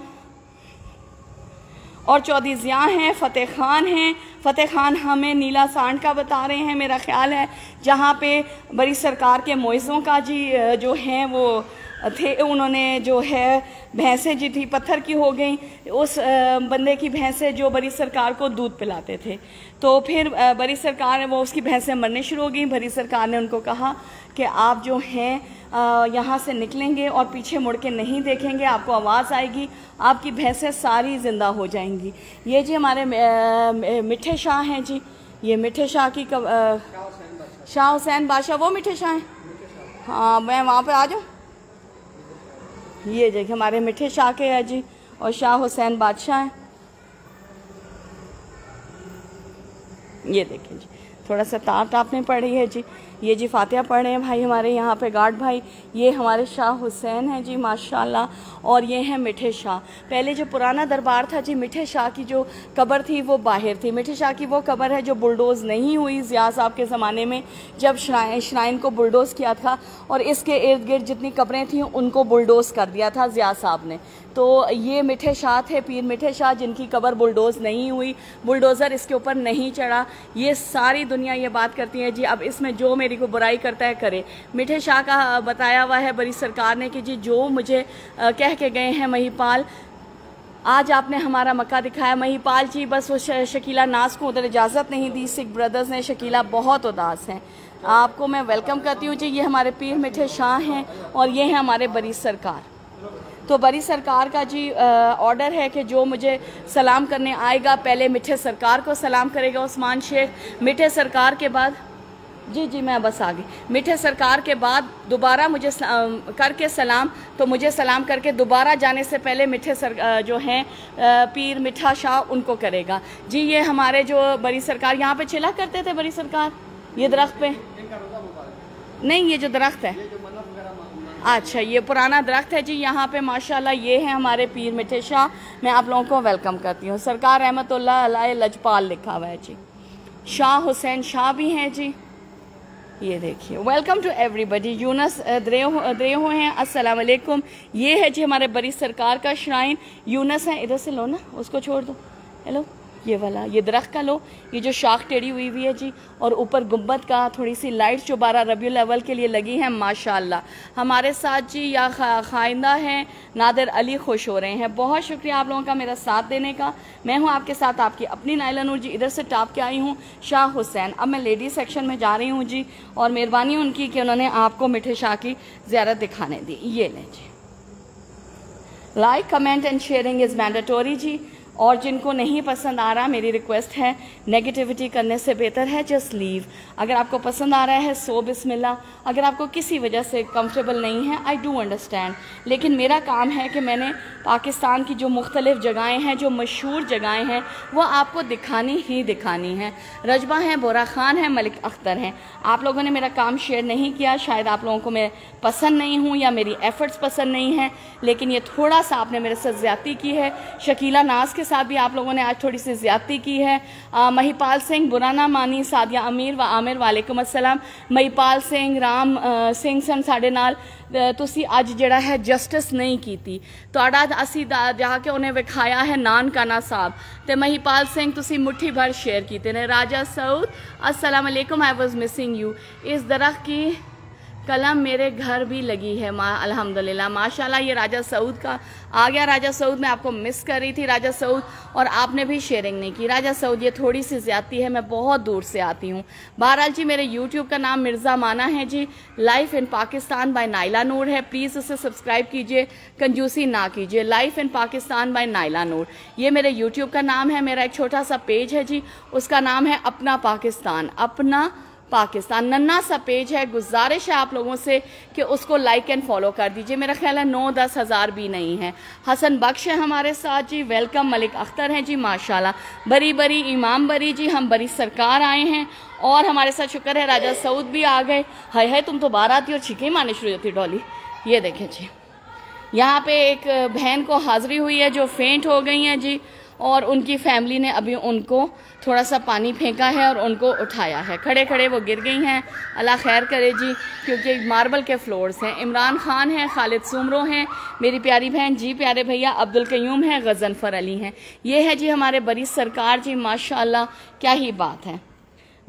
और चौधरी ज़िया हैं, फ़तेह ख़ान हैं, फ़तेह ख़ान हमें नीला सांड का बता रहे हैं, मेरा ख्याल है जहाँ पे बड़ी सरकार के मोइज़ों का जी जो हैं वो थे, उन्होंने जो है भैंसें जी थी पत्थर की हो गई, उस बंदे की भैंसें जो बड़ी सरकार को दूध पिलाते थे, तो फिर बड़ी सरकार वो उसकी भैंसें मरने शुरू हो गई। बड़ी सरकार ने उनको कहा कि आप जो हैं यहाँ से निकलेंगे और पीछे मुड़ के नहीं देखेंगे, आपको आवाज़ आएगी, आपकी भैंसें सारी ज़िंदा हो जाएंगी। ये जी हमारे मिठे शाह हैं जी, ये मिठे शाह की शाह हुसैन बादशाह, वो मिठे शाह हैं। हाँ मैं वहाँ पर आ जाऊँ, ये देखिए हमारे मिठे शाह के हैं जी, और शाह हुसैन बादशाह हैं। ये देखें जी, थोड़ा सा तार टापने पड़ी है जी। ये जी फातिहा पढ़ रहे हैं भाई हमारे यहाँ पे गार्ड भाई। ये हमारे शाह हुसैन हैं जी माशाल्लाह। और ये हैं मिठे शाह। पहले जो पुराना दरबार था जी मिठे शाह की जो कब्र थी वो बाहर थी। मिठे शाह की वो कब्र है जो बुलडोज़ नहीं हुई ज़िया साहब के ज़माने में, जब श्राइन को बुलडोज़ किया था और इसके इर्द गिर्द जितनी कब्रें थीं उनको बुलडोज़ कर दिया था ज़िया साहब ने। तो ये मिठे शाह थे, पीर मिठे शाह, जिनकी कब्र बुलडोज़ नहीं हुई, बुलडोज़र इसके ऊपर नहीं चढ़ा। ये सारी दुनिया ये बात करती है जी। अब इसमें जो मेरी को बुराई करता है करे। मिठे शाह का बताया हुआ है बड़ी सरकार ने कि जी जो मुझे कह के गए हैं महीपाल, आज आपने हमारा मक्का दिखाया। महीपाल जी बस वो शकीला नाज को उधर इजाज़त नहीं दी। सिख ब्रदर्स ने शकीला बहुत उदास हैं। आपको मैं वेलकम करती हूँ जी। ये हमारे पीर मिठे शाह हैं और ये हैं हमारे बड़ी सरकार। तो बड़ी सरकार का जी ऑर्डर है कि जो मुझे सलाम करने आएगा पहले मिठे सरकार को सलाम करेगा उस्मान शेख। मिठे सरकार के बाद जी जी मैं बस आ गई। मिठे सरकार के बाद दोबारा मुझे करके सलाम, तो मुझे सलाम करके दोबारा जाने से पहले मिठे सर जो हैं पीर मिठा शाह उनको करेगा जी। ये हमारे जो बड़ी सरकार यहाँ पे चिल्ला करते थे बड़ी सरकार, ये दरख्त पे नहीं, ये जो दरख्त है, अच्छा ये पुराना दरख्त है जी यहाँ पे माशाल्लाह। ये है हमारे पीर मिठे शाह। मैं आप लोगों को वेलकम करती हूँ। सरकार रहमतुल्लाह अलैह लजपाल लिखा हुआ है जी। शाह हुसैन शाह भी हैं जी। ये देखिए welcome to everybody. Younis Dreho हैं अस्सलाम वालेकुम। ये है जी हमारे बड़ी सरकार का श्राइन। यूनस हैं, इधर से लो ना, उसको छोड़ दो। हेलो ये वाला, ये दरख्त का लो, ये जो शाख टेढ़ी हुई हुई है जी। और ऊपर गुम्बद का थोड़ी सी लाइट्स जो 12 रबीउल अव्वल के लिए लगी हैं माशाल्लाह। हमारे साथ जी या खाइंदा हैं नादिर अली, खुश हो रहे हैं। बहुत शुक्रिया आप लोगों का मेरा साथ देने का। मैं हूँ आपके साथ आपकी अपनी नायला नूर जी। इधर से टाप के आई हूँ शाह हुसैन। अब मैं लेडीज़ सेक्शन में जा रही हूँ जी। और मेहरबानी उनकी कि उन्होंने आपको मिठे शाह की ज़ियारत दिखाने दी। ये लें जी, like comment and sharing is mandatory जी। और जिनको नहीं पसंद आ रहा, मेरी रिक्वेस्ट है नेगेटिविटी करने से बेहतर है जस्ट लीव। अगर आपको पसंद आ रहा है सो बिस्मिल्लाह। अगर आपको किसी वजह से कंफर्टेबल नहीं है, आई डू अंडरस्टैंड। लेकिन मेरा काम है कि मैंने पाकिस्तान की जो मुख्तलिफ़ जगहें हैं, जो मशहूर जगहें हैं, वो आपको दिखानी ही दिखानी है। रजबा हैं, बोरा खान हैं, मलिक अख्तर हैं। आप लोगों ने मेरा काम शेयर नहीं किया, शायद आप लोगों को मैं पसंद नहीं हूँ या मेरी एफ़र्ट्स पसंद नहीं हैं। लेकिन ये थोड़ा सा आपने मेरे साथ ज़्यादती की है। शकीला नाज के साथ भी आप लोगों ने आज थोड़ी सी ज़्यादती की है। महीपाल सिंह, बुरा ना मानी। सादिया अमीर व आमिर वालेकुम अस्सलाम। महीपाल सिंह, राम सिंह सन साढ़े नाल तुसी अज जड़ा है जस्टिस नहीं कीती। तुहाडा असी जाके उन्हें विखाया है नानकाना साहब। तो महीपाल सिंह तुसी मुट्ठी भर शेयर कीते ने। राजा सऊद अस्सलाम वालेकुम, आई वाज मिसिंग यू। इस दरख्त की कलम मेरे घर भी लगी है अल्हम्दुलिल्लाह माशाल्लाह। ये राजा सऊद का आ गया। राजा सऊद मैं आपको मिस कर रही थी राजा सऊद, और आपने भी शेयरिंग नहीं की राजा सऊद। ये थोड़ी सी ज़्यादती है, मैं बहुत दूर से आती हूँ। बहरहाल जी मेरे यूट्यूब का नाम मिर्ज़ा माना है जी। Life in Pakistan by Naila Noor है, प्लीज़ उसे सब्सक्राइब कीजिए, कंजूसी ना कीजिए। Life in Pakistan by Naila Noor, ये मेरे यूट्यूब का नाम है। मेरा एक छोटा सा पेज है जी, उसका नाम है अपना पाकिस्तान। अपना पाकिस्तान नन्ना सा पेज है। गुजारिश है आप लोगों से कि उसको लाइक एंड फॉलो कर दीजिए। मेरा ख्याल है 9-10 हज़ार भी नहीं है। हसन बख्श है हमारे साथ जी, वेलकम। मलिक अख्तर हैं जी माशाल्लाह। बरी इमाम बरी जी, हम बरी सरकार आए हैं। और हमारे साथ शुक्र है राजा सऊद भी आ गए। हाय हाय तुम तो बाहर आती और छीके मारने शुरू होती डॉली। ये देखें जी, यहाँ पे एक बहन को हाजिरी हुई है जो फेंट हो गई हैं जी, और उनकी फैमिली ने अभी उनको थोड़ा सा पानी फेंका है और उनको उठाया है। खड़े खड़े वो गिर गई हैं, अल्लाह खैर करे जी, क्योंकि मार्बल के फ्लोर्स हैं। इमरान खान हैं, खालिद सुमरो हैं, मेरी प्यारी बहन जी, प्यारे भैया। अब्दुल कयूम हैं, गज़नफर अली हैं। ये है जी हमारे बड़ी सरकार जी माशाल्लाह, क्या ही बात है।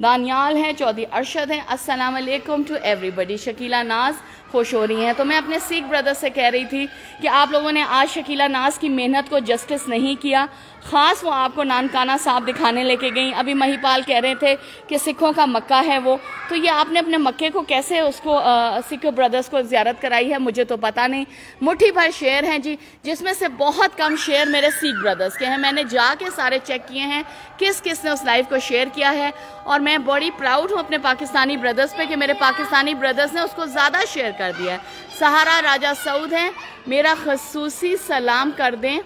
दानियाल हैं, चौधरी अरशद हैं। अस्सलाम वालेकुम टू एवरीबडी। शकीला नाज खुश हो रही हैं। तो मैं अपने सिख ब्रदर से कह रही थी कि आप लोगों ने आज शकीला नाज की मेहनत को जस्टिस नहीं किया। ख़ास वो आपको नानकाना साहब दिखाने लेके गई। अभी महीपाल कह रहे थे कि सिखों का मक्का है वो, तो ये आपने अपने मक्के को कैसे उसको सिख ब्रदर्स को ज़्यारत कराई है, मुझे तो पता नहीं। मुट्ठी भर शेयर हैं जी, जिसमें से बहुत कम शेयर मेरे सिख ब्रदर्स के हैं। मैंने जाके सारे चेक किए हैं किस किस ने उस लाइव को शेयर किया है, और मैं बड़ी प्राउड हूँ अपने पाकिस्तानी ब्रदर्स पे कि मेरे पाकिस्तानी ब्रदर्स ने उसको ज़्यादा शेयर कर दिया है। सहारा राजा सऊद हैं, मेरा खसूसी सलाम कर दें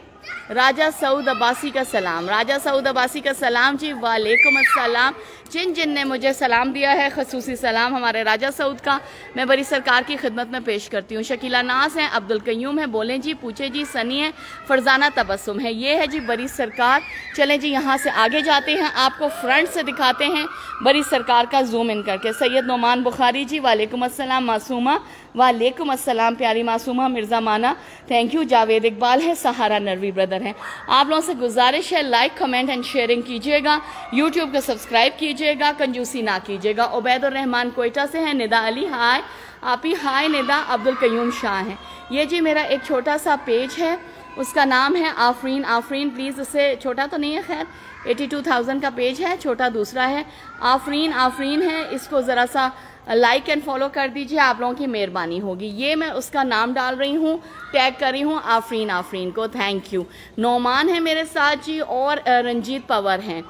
राजा सऊद अब्बासी का सलाम। राजा सऊद अब्बासी का सलाम जी, वालेकुम अस्सलाम। जिन जिन ने मुझे सलाम दिया है, खसूसी सलाम हमारे राजा सऊद का मैं बड़ी सरकार की खिदमत में पेश करती हूँ। शकीला नाज हैं, अब्दुल कयूम है, बोलें जी, पूछे जी, सनी है, फरजाना तबस्सुम है। ये है जी बड़ी सरकार। चलें जी यहाँ से आगे जाते हैं, आपको फ्रंट से दिखाते हैं बड़ी सरकार का जूम इन करके। सैयद नुमान बुखारी जी, वालेकुम अस्सलाम। मासूमा, वालेकुम अस्सलाम प्यारी मासूमा। मिर्ज़ा माना, थैंक यू। जावेद इकबाल है, सहारा नरवी ब्रदर हैं। आप लोगों से गुजारिश है लाइक कमेंट एंड शेयरिंग कीजिएगा, यूट्यूब को सब्सक्राइब कीजिएगा, कंजूसी ना कीजिएगा। उबैद और रहमान कोयटा से हैं। निदा अली हाय, आप ही हाय निदा। अब्दुल कयूम शाह हैं। ये जी मेरा एक छोटा सा पेज है, उसका नाम है आफरीन आफरीन। प्लीज़, उससे छोटा तो नहीं है, खैर 82,000 का पेज है, छोटा दूसरा है, आफरीन आफरीन है। इसको ज़रा सा लाइक एंड फॉलो कर दीजिए, आप लोगों की मेहरबानी होगी। ये मैं उसका नाम डाल रही हूँ, टैग कर रही हूँ आफरीन आफरीन को, थैंक यू। नौमान है मेरे साथ जी, और रंजीत पवार हैं।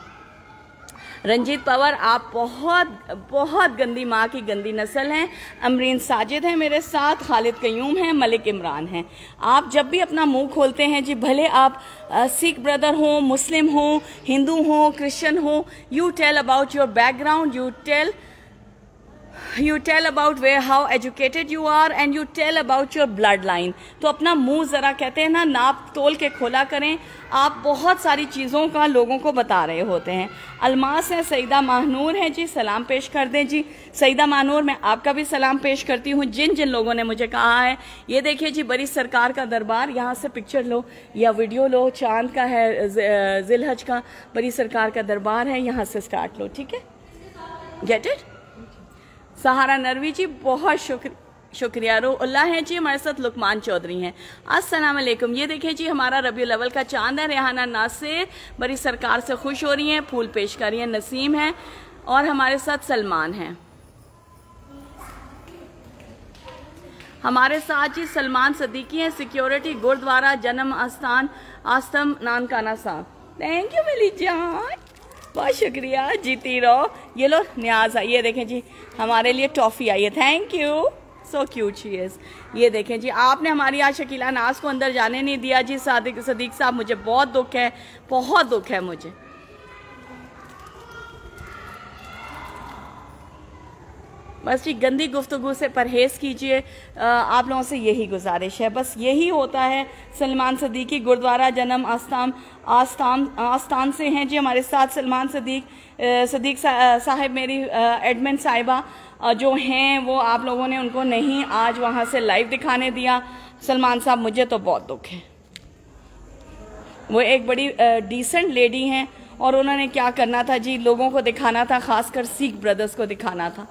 रंजीत पवार, आप बहुत बहुत गंदी माँ की गंदी नस्ल हैं। अमरीन साजिद हैं मेरे साथ, खालिद कयूम हैं, मलिक इमरान हैं। आप जब भी अपना मुंह खोलते हैं जी, भले आप सिख ब्रदर हों, मुस्लिम हों, हिंदू हों, क्रिश्चियन हों, you tell about your background, you tell about way how educated you are and you tell about your blood line. तो अपना मुंह ज़रा, कहते हैं ना, नाप तोल के खोला करें। आप बहुत सारी चीज़ों का लोगों को बता रहे होते हैं। अलमास है, सईदा महानूर हैं जी, सलाम पेश कर दें जी। सईदा महानूर, मैं आपका भी सलाम पेश करती हूँ। जिन जिन लोगों ने मुझे कहा है, ये देखिए जी बड़ी सरकार का दरबार, यहाँ से पिक्चर लो या वीडियो लो, चांद का है, जिलहज का बड़ी सरकार का दरबार है, यहाँ से स्टार्ट लो, ठीक है, गेट इट। सहारा नरवी जी, बहुत शुक्रिया। रोल्ला है जी हमारे साथ, लुकमान चौधरी हैं। अस्सलाम वालेकुम। ये देखें जी हमारा रबी उल अव्वल का चांद है। रेहाना नासिर बड़ी सरकार से खुश हो रही हैं, फूल पेश कर रही हैं। नसीम है और हमारे साथ सलमान हैं। हमारे साथ जी सलमान सदीकी हैं, सिक्योरिटी गुरुद्वारा जन्म आस्थान आस्तम नानकाना साहब, थैंक यू मिली जान, बहुत शुक्रिया, जीती रहो। ये लो न्याज आई, ये देखें जी हमारे लिए टॉफ़ी आई है, thank you, so cute she is. ये देखें जी, आपने हमारी आज शकीला नाज को अंदर जाने नहीं दिया जी। सदीक साहब, मुझे बहुत दुख है, बहुत दुख है मुझे। बस जी गंदी गुफ्तगू से परहेज़ कीजिए, आप लोगों से यही गुजारिश है, बस यही होता है। सलमान सदीकी गुरुद्वारा जन्म आस्थान से हैं जी हमारे साथ सलमान सदीक साहिब, मेरी एडमिन साहिबा जो हैं, वो आप लोगों ने उनको नहीं आज वहाँ से लाइव दिखाने दिया। सलमान साहब, मुझे तो बहुत दुख है। वो एक बड़ी डिसेंट लेडी हैं और उन्होंने क्या करना था जी, लोगों को दिखाना था, ख़ासकर सिख ब्रदर्स को दिखाना था।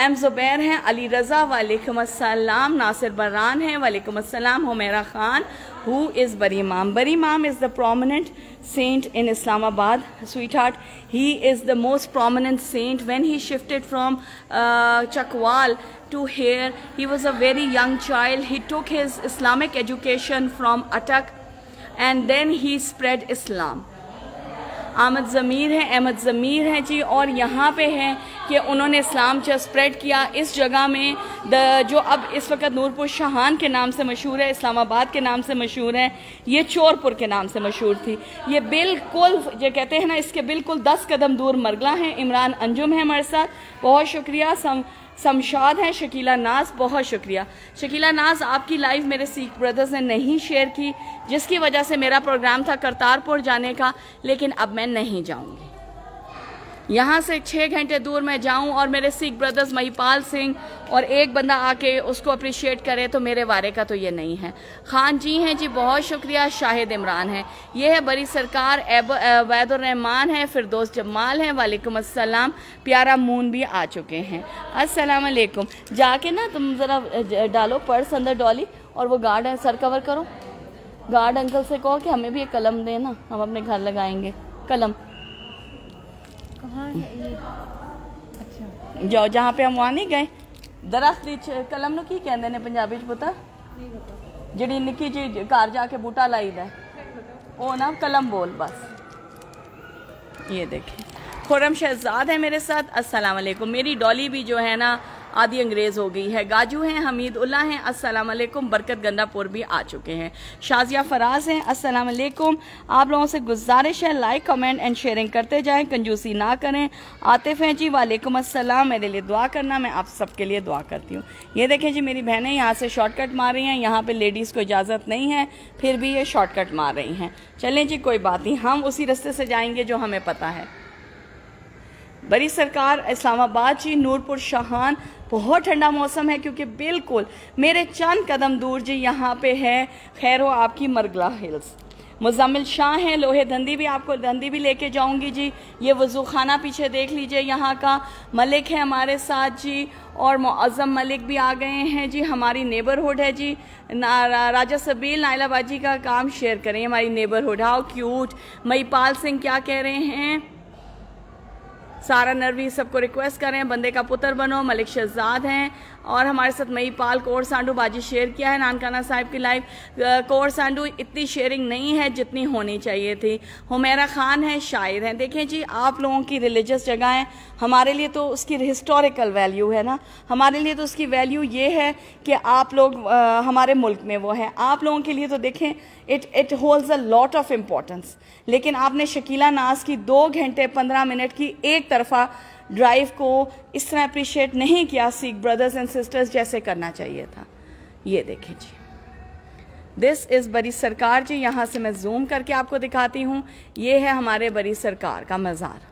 एम ज़ुबैर हैं, अली रज़ा, वालेकुम अस्सलाम। नासिर बरान हैं, वालेकुम अस्सलाम। Humera Khan, who is Bari Imam? Bari Imam is the prominent saint in Islamabad, sweetheart, he is the most prominent saint. When he shifted from Chakwal to here, he was a very young child. He took his Islamic education from Attock and then he spread Islam. Ahmad Zameer हैं जी, और यहाँ पे हैं कि उन्होंने इस्लाम जो spread किया इस जगह में, जो अब इस वक्त नूरपुर शाहान के नाम से मशहूर है, इस्लामाबाद के नाम से मशहूर है, ये चोरपुर के नाम से मशहूर थी। ये बिल्कुल, ये कहते हैं ना, इसके बिल्कुल 10 कदम दूर मरगला हैं। इमरान अंजुम है हमारे साथ, बहुत शुक्रिया। शमशाद हैं। शकीला नाज, बहुत शुक्रिया। शकीला नाज, आपकी लाइव मेरे सिख ब्रदर्स ने नहीं शेयर की, जिसकी वजह से मेरा प्रोग्राम था करतारपुर जाने का, लेकिन अब मैं नहीं जाऊंगी। यहाँ से 6 घंटे दूर मैं जाऊं और मेरे सिख ब्रदर्स महिपाल सिंह और एक बंदा आके उसको अप्रिशिएट करे, तो मेरे वारे का तो ये नहीं है। खान जी हैं जी, बहुत शुक्रिया। शाहिद इमरान हैं। ये है बड़ी सरकार। वैदुर रहमान है, फिरदोस जमाल हैं, वालेकुम अस्सलाम। प्यारा मून भी आ चुके हैं, अस्सलाम वालेकुम। जाके ना तुम ज़रा डालो पर्स अंदर डॉली, और वो गार्ड है, सर कवर करो। गार्ड अंकल से कहो कि हमें भी एक कलम दे ना, हम अपने घर लगाएंगे कलम। कहाँ है? अच्छा जाओ, जहाँ पे हम वहाँ नहीं गए। दरख्त कलम नू की कहते हैं पंजाबी च पुता? जिहड़ी निक्की जी घर जाके बूटा लाई दा, ओ ना कलम बोल बस। ये देखिए खुरम शहजाद है मेरे साथ, अस्सलाम वालेकुम। मेरी डॉली भी जो है ना आदि अंग्रेज हो गई है। गाजू हैं, हमीद उल्ला हैं, अस्सलाम वालेकुम। बरकत गंदापुर भी आ चुके हैं। शाजिया फराज हैं, अस्सलाम वालेकुम। आप लोगों से गुजारिश है लाइक कमेंट एंड शेयरिंग करते जाएं, कंजूसी ना करें। आतिफ हैं जी, वालेकुम अस्सलाम, मेरे लिए दुआ करना, मैं आप सबके लिए दुआ करती हूँ। ये देखें जी, मेरी बहनें यहाँ से शॉर्टकट मार रही हैं, यहाँ पर लेडीज़ को इजाज़त नहीं है, फिर भी ये शॉर्टकट मार रही हैं। चलें जी, कोई बात नहीं, हम उसी रास्ते से जाएंगे जो हमें पता है। बड़ी सरकार इस्लामाबाद जी, नूरपुर शाहान, बहुत ठंडा मौसम है क्योंकि बिल्कुल मेरे चंद कदम दूर जी यहाँ पे है खैर हो आपकी मरगला हिल्स। मुजम्मिल शाह हैं, लोहे धंधी भी आपको लेके जाऊंगी जी। ये वज़ू खाना पीछे देख लीजिए, यहाँ का मलिक है हमारे साथ जी, और मुअज़्ज़म मलिक भी आ गए हैं जी। हमारी नेबरहुड है जी। राजा सबील नायला बाजी का काम शेयर करें, हमारी neighbourhood. How cute. Mahipal Singh क्या कह रहे हैं? सारा नरवी, सबको रिक्वेस्ट करें बंदे का पुत्र बनो। मलिक शहजाद हैं और हमारे साथ मईपाल। कोर सांडू बाजी शेयर किया है नानकाना साहिब की लाइफ। कोर सांडू इतनी शेयरिंग नहीं है जितनी होनी चाहिए थी। हुमेरा खान है, शायर हैं। देखें जी, आप लोगों की रिलीजियस जगहें हमारे लिए तो उसकी हिस्टोरिकल वैल्यू है ना, हमारे लिए तो उसकी वैल्यू ये है कि आप लोग हमारे मुल्क में वो है। आप लोगों के लिए तो देखें it holds a lot of importance. लेकिन आपने शकीला नाज की 2 घंटे 15 मिनट की एक तरफा ड्राइव को इस तरह अप्रिशिएट नहीं किया सिख ब्रदर्स एंड सिस्टर्स, जैसे करना चाहिए था। ये देखें जी, दिस इज़ बरी सरकार जी। यहाँ से मैं जूम करके आपको दिखाती हूँ, ये है हमारे बरी सरकार का मज़ार।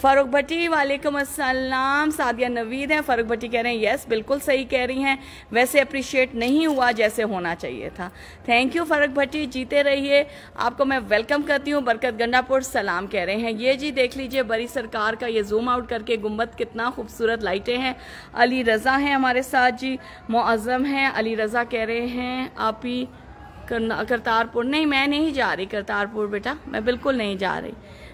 फ़ारूक भट्टी वालेकुम अस्सलाम। सादिया नवीद है। फ़ारूक भट्टी कह रहे हैं यस, बिल्कुल सही कह रही हैं, वैसे अप्रिशिएट नहीं हुआ जैसे होना चाहिए था। थैंक यू फ़ारूक भट्टी, जीते रहिए, आपको मैं वेलकम करती हूँ। बरकत गंडापुर सलाम कह रहे हैं। ये जी देख लीजिए बरी सरकार का ये जूम आउट करके गुम्बद, कितना खूबसूरत लाइटें हैं। अली रज़ा हैं हमारे साथ जी, मुअज़्ज़म हैं। अली रज़ा कह रहे हैं आप ही करतारपुर। नहीं, मैं नहीं जा रही करतारपुर बेटा, मैं बिल्कुल नहीं जा रही।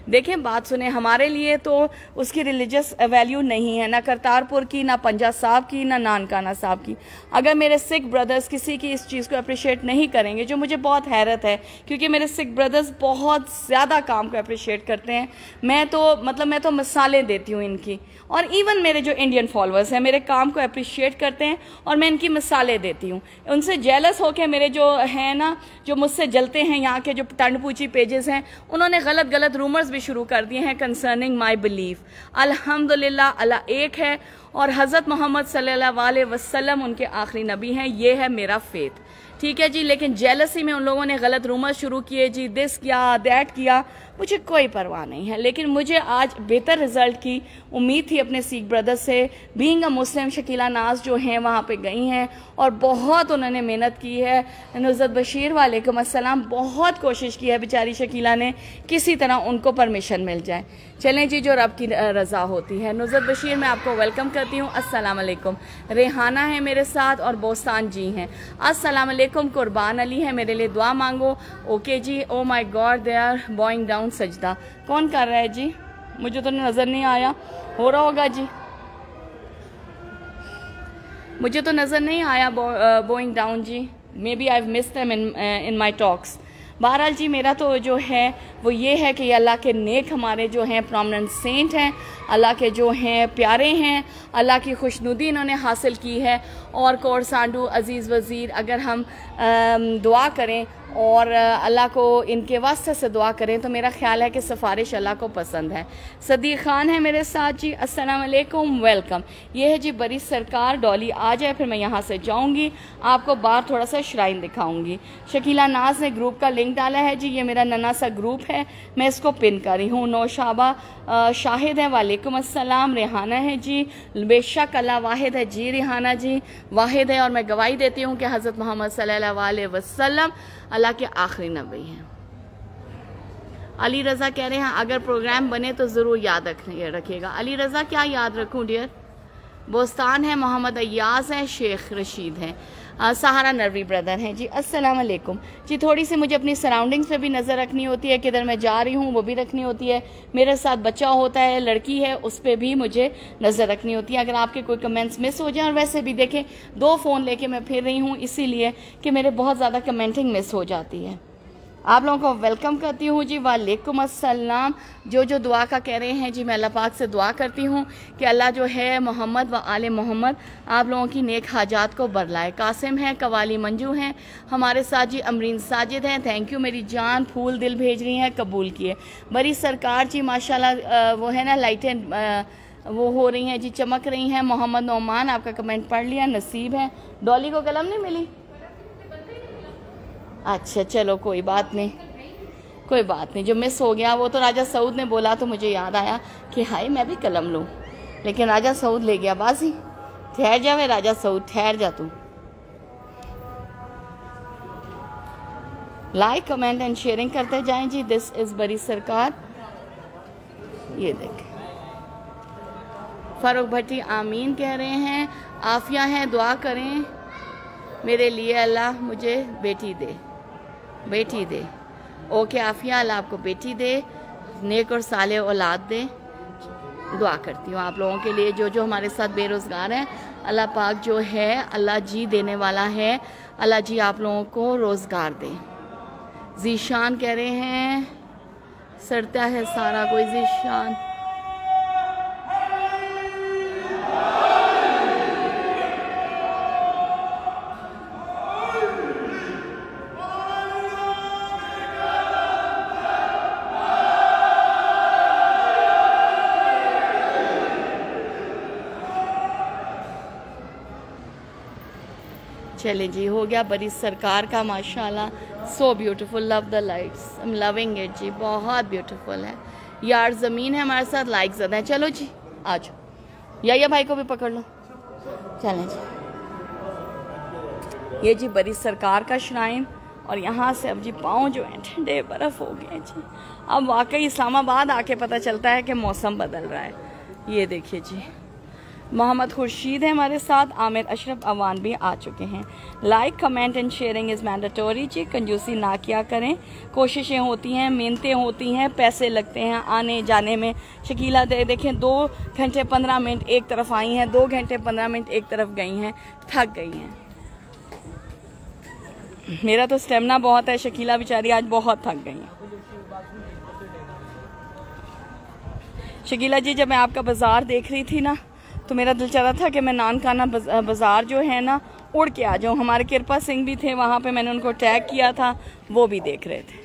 देखें, बात सुने, हमारे लिए तो उसकी रिलीजियस वैल्यू नहीं है, ना करतारपुर की, ना पंजा साहब की, ना नानकाना साहब की। अगर मेरे सिख ब्रदर्स किसी की इस चीज़ को अप्रिशिएट नहीं करेंगे, जो मुझे बहुत हैरत है क्योंकि मेरे सिख ब्रदर्स बहुत ज़्यादा काम को अप्रिशिएट करते हैं। मैं तो मिसालें देती हूँ इनकी, और इवन मेरे जो इंडियन फॉलोअर्स हैं मेरे काम को अप्रिशिएट करते हैं और मैं इनकी मिसालें देती हूँ। उनसे जेलस होकर मेरे जो हैं ना, जो मुझसे जलते हैं यहाँ के जो टंडपूची पेजेस हैं, उन्होंने गलत रूमर्स भी शुरू कर दिए हैं कंसर्निंग माई बिलीफ। अल्हम्दुलिल्लाह, अल्लाह एक है और हज़रत मोहम्मद सल्लल्लाहु अलैहि वसल्लम उनके आखिरी नबी हैं। ये है मेरा फेथ, ठीक है जी। लेकिन जेलसी में उन लोगों ने गलत रूमर्स शुरू किए जी, दिस किया, दैट किया, मुझे कोई परवाह नहीं है। लेकिन मुझे आज बेहतर रिजल्ट की उम्मीद थी अपने सिख ब्रदर्स से। बीइंग अ मुस्लिम शकीला नाज जो हैं वहाँ पे गई हैं और बहुत उन्होंने मेहनत की है। नुजरत बशीर वालेकुम अस्सलाम। बहुत कोशिश की है बेचारी शकीला ने, किसी तरह उनको परमिशन मिल जाए। चलें जी, जो रब की रज़ा होती है। नुजरत बशीर, मैं आपको वेलकम करती हूँ, अस्सलाम वालेकुम। रेहाना है मेरे साथ और बोस्तान जी हैं, अस्सलाम वालेकुम। कुर्बान अली है, मेरे लिए दुआ मांगो। Okay ji, oh my God they are bowing down सजदा। कौन कर रहा है जी? मुझे तो नज़र नहीं आया, हो रहा होगा जी, मुझे तो नज़र नहीं आया बॉइंग डाउन जी। Maybe I have missed them in my talks. बहरहाल जी, मेरा तो जो है वो ये है कि अल्लाह के नेक हमारे जो हैं प्रॉमिनेंट सेंट हैं, अल्लाह के जो हैं प्यारे हैं, अल्लाह की खुशनुदी इन्होंने हासिल की है। और कोर सांडू अज़ीज़ वज़ीर, अगर हम दुआ करें और अल्लाह को इनके वास्ते से दुआ करें तो मेरा ख्याल है कि सिफारिश अल्लाह को पसंद है। सदी ख़ान है मेरे साथ जी, अस्सलाम वालेकुम, वेलकम। ये है जी बड़ी सरकार। डॉली आ जाए फिर मैं यहाँ से जाऊँगी, आपको बाहर थोड़ा सा श्राइन दिखाऊँगी। शकीला नाज ने ग्रुप का लिंक डाला है जी, ये मेरा नन्हा सा ग्रुप है, मैं इसको पिन कर रही हूँ। नौशाबा शाहिद है, वालेकुम अस्सलाम। रेहाना है जी, बेशक अल्लाह वाहिद है जी, रेहाना जी वाहिद है, और मैं गवाही देती हूँ कि हज़रत मोहम्मद सल्लल्लाहु अलैहि वसल्लम अल्लाह के आखिरी नबी हैं। अली रज़ा कह रहे हैं अगर प्रोग्राम बने तो ज़रूर याद रखिएगा। अली रज़ा, क्या याद रखूं डियर? बोस्तान है, मोहम्मद अयाज हैं, शेख रशीद हैं, सहारा नरवी ब्रदर हैं जी, अस्सलाम वालेकुम जी। थोड़ी सी मुझे अपनी सराउंडिंग्स पे भी नज़र रखनी होती है, किधर मैं जा रही हूँ वो भी रखनी होती है। मेरे साथ बच्चा होता है, लड़की है, उस पर भी मुझे नज़र रखनी होती है, अगर आपके कोई कमेंट्स मिस हो जाएं। और वैसे भी देखें, 2 फ़ोन लेके मैं फिर रही हूँ इसीलिए कि मेरे बहुत ज़्यादा कमेंटिंग मिस हो जाती है। आप लोगों को वेलकम करती हूँ जी। वालेकुम अस्सलाम। जो दुआ का कह रहे हैं जी, मैं अल्लाह पाक से दुआ करती हूँ कि अल्लाह जो है मोहम्मद व आले मोहम्मद आप लोगों की नेक हाजात को बरलाए। कासिम हैं, कवाली मंजू हैं हमारे साथ जी, अमरीन साजिद हैं, थैंक यू मेरी जान, फूल दिल भेज रही हैं, कबूल किए। बड़ी सरकार जी माशाल्लाह, वो है ना लाइटें वो हो रही हैं जी, चमक रही हैं। मोहम्मद नौमान आपका कमेंट पढ़ लिया, नसीब है। डॉली को कलम नहीं मिली? अच्छा चलो कोई बात नहीं, कोई बात नहीं, जो मिस हो गया वो तो राजा सऊद ने बोला तो मुझे याद आया कि हाय मैं भी कलम लूँ, लेकिन राजा सऊद ले गया बाजी। ठहर जा वे राजा सऊद, ठहर जा तू। लाइक कमेंट एंड शेयरिंग करते जाएं जी। दिस इज़ बड़ी सरकार। ये देखें फ़ारूक भट्टी आमीन कह रहे हैं। आफिया हैं, दुआ करें मेरे लिए, अल्लाह मुझे बेटी दे, बेटी दे। ओके आफिया, अल्लाह आपको बेटी दे, नेक और साले औलाद दे। दुआ करती हूँ आप लोगों के लिए। जो हमारे साथ बेरोज़गार हैं, अल्लाह पाक जो है अल्लाह जी देने वाला है, अल्लाह जी आप लोगों को रोज़गार दे। जीशान कह रहे हैं सरता है सारा कोई। जीशान चले जी, हो गया बड़ी सरकार का माशाल्लाह। So beautiful, love the lights, I am loving it जी, बहुत ब्यूटीफुल है। यार ज़मीन है हमारे साथ, लाइक ज़्यादा है। चलो जी आ जाओ, या भाई को भी पकड़ लो। चलें जी, ये जी बड़ी सरकार का श्राइन। और यहाँ से अब जी पाँव जो हैं ठंडे बर्फ़ हो गए जी। अब वाकई इस्लामाबाद आके पता चलता है कि मौसम बदल रहा है। ये देखिए जी, मोहम्मद खुर्शीद है हमारे साथ, आमिर अशरफ अवान भी आ चुके हैं। Like comment and sharing is mandatory जी। कंजूसी ना किया करें, कोशिशें होती हैं, मेहनतें होती हैं, पैसे लगते हैं आने जाने में। शकीला देखें 2 घंटे 15 मिनट एक तरफ आई हैं, 2 घंटे 15 मिनट एक तरफ गई हैं, थक गई हैं। मेरा तो स्टेमिना बहुत है, शकीला बेचारी आज बहुत थक गई हैं। शकीला जी, जब मैं आपका बाज़ार देख रही थी ना तो मेरा दिल चाह रहा था कि मैं नानकाना बाज़ार जो है ना उड़ के आ जाऊँ। हमारे किरपा सिंह भी थे वहाँ पे, मैंने उनको टैग किया था, वो भी देख रहे थे।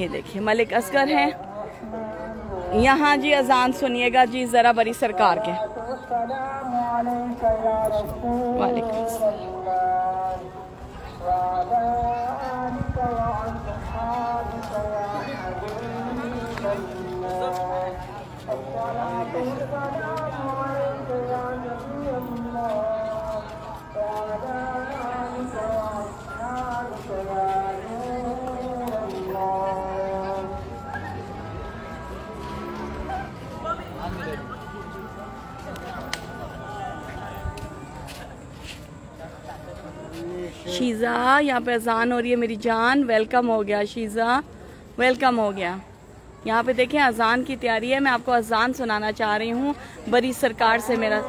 ये देखिए मलिक असगर हैं यहाँ जी। अजान सुनिएगा जी ज़रा बड़ी सरकार के। शीज़ा यहाँ पे अजान हो रही है मेरी जान, वेलकम हो गया शीज़ा, वेलकम हो गया। यहाँ पे देखें अजान की तैयारी है, मैं आपको अजान सुनाना चाह रही हूँ बड़ी सरकार से। मेरा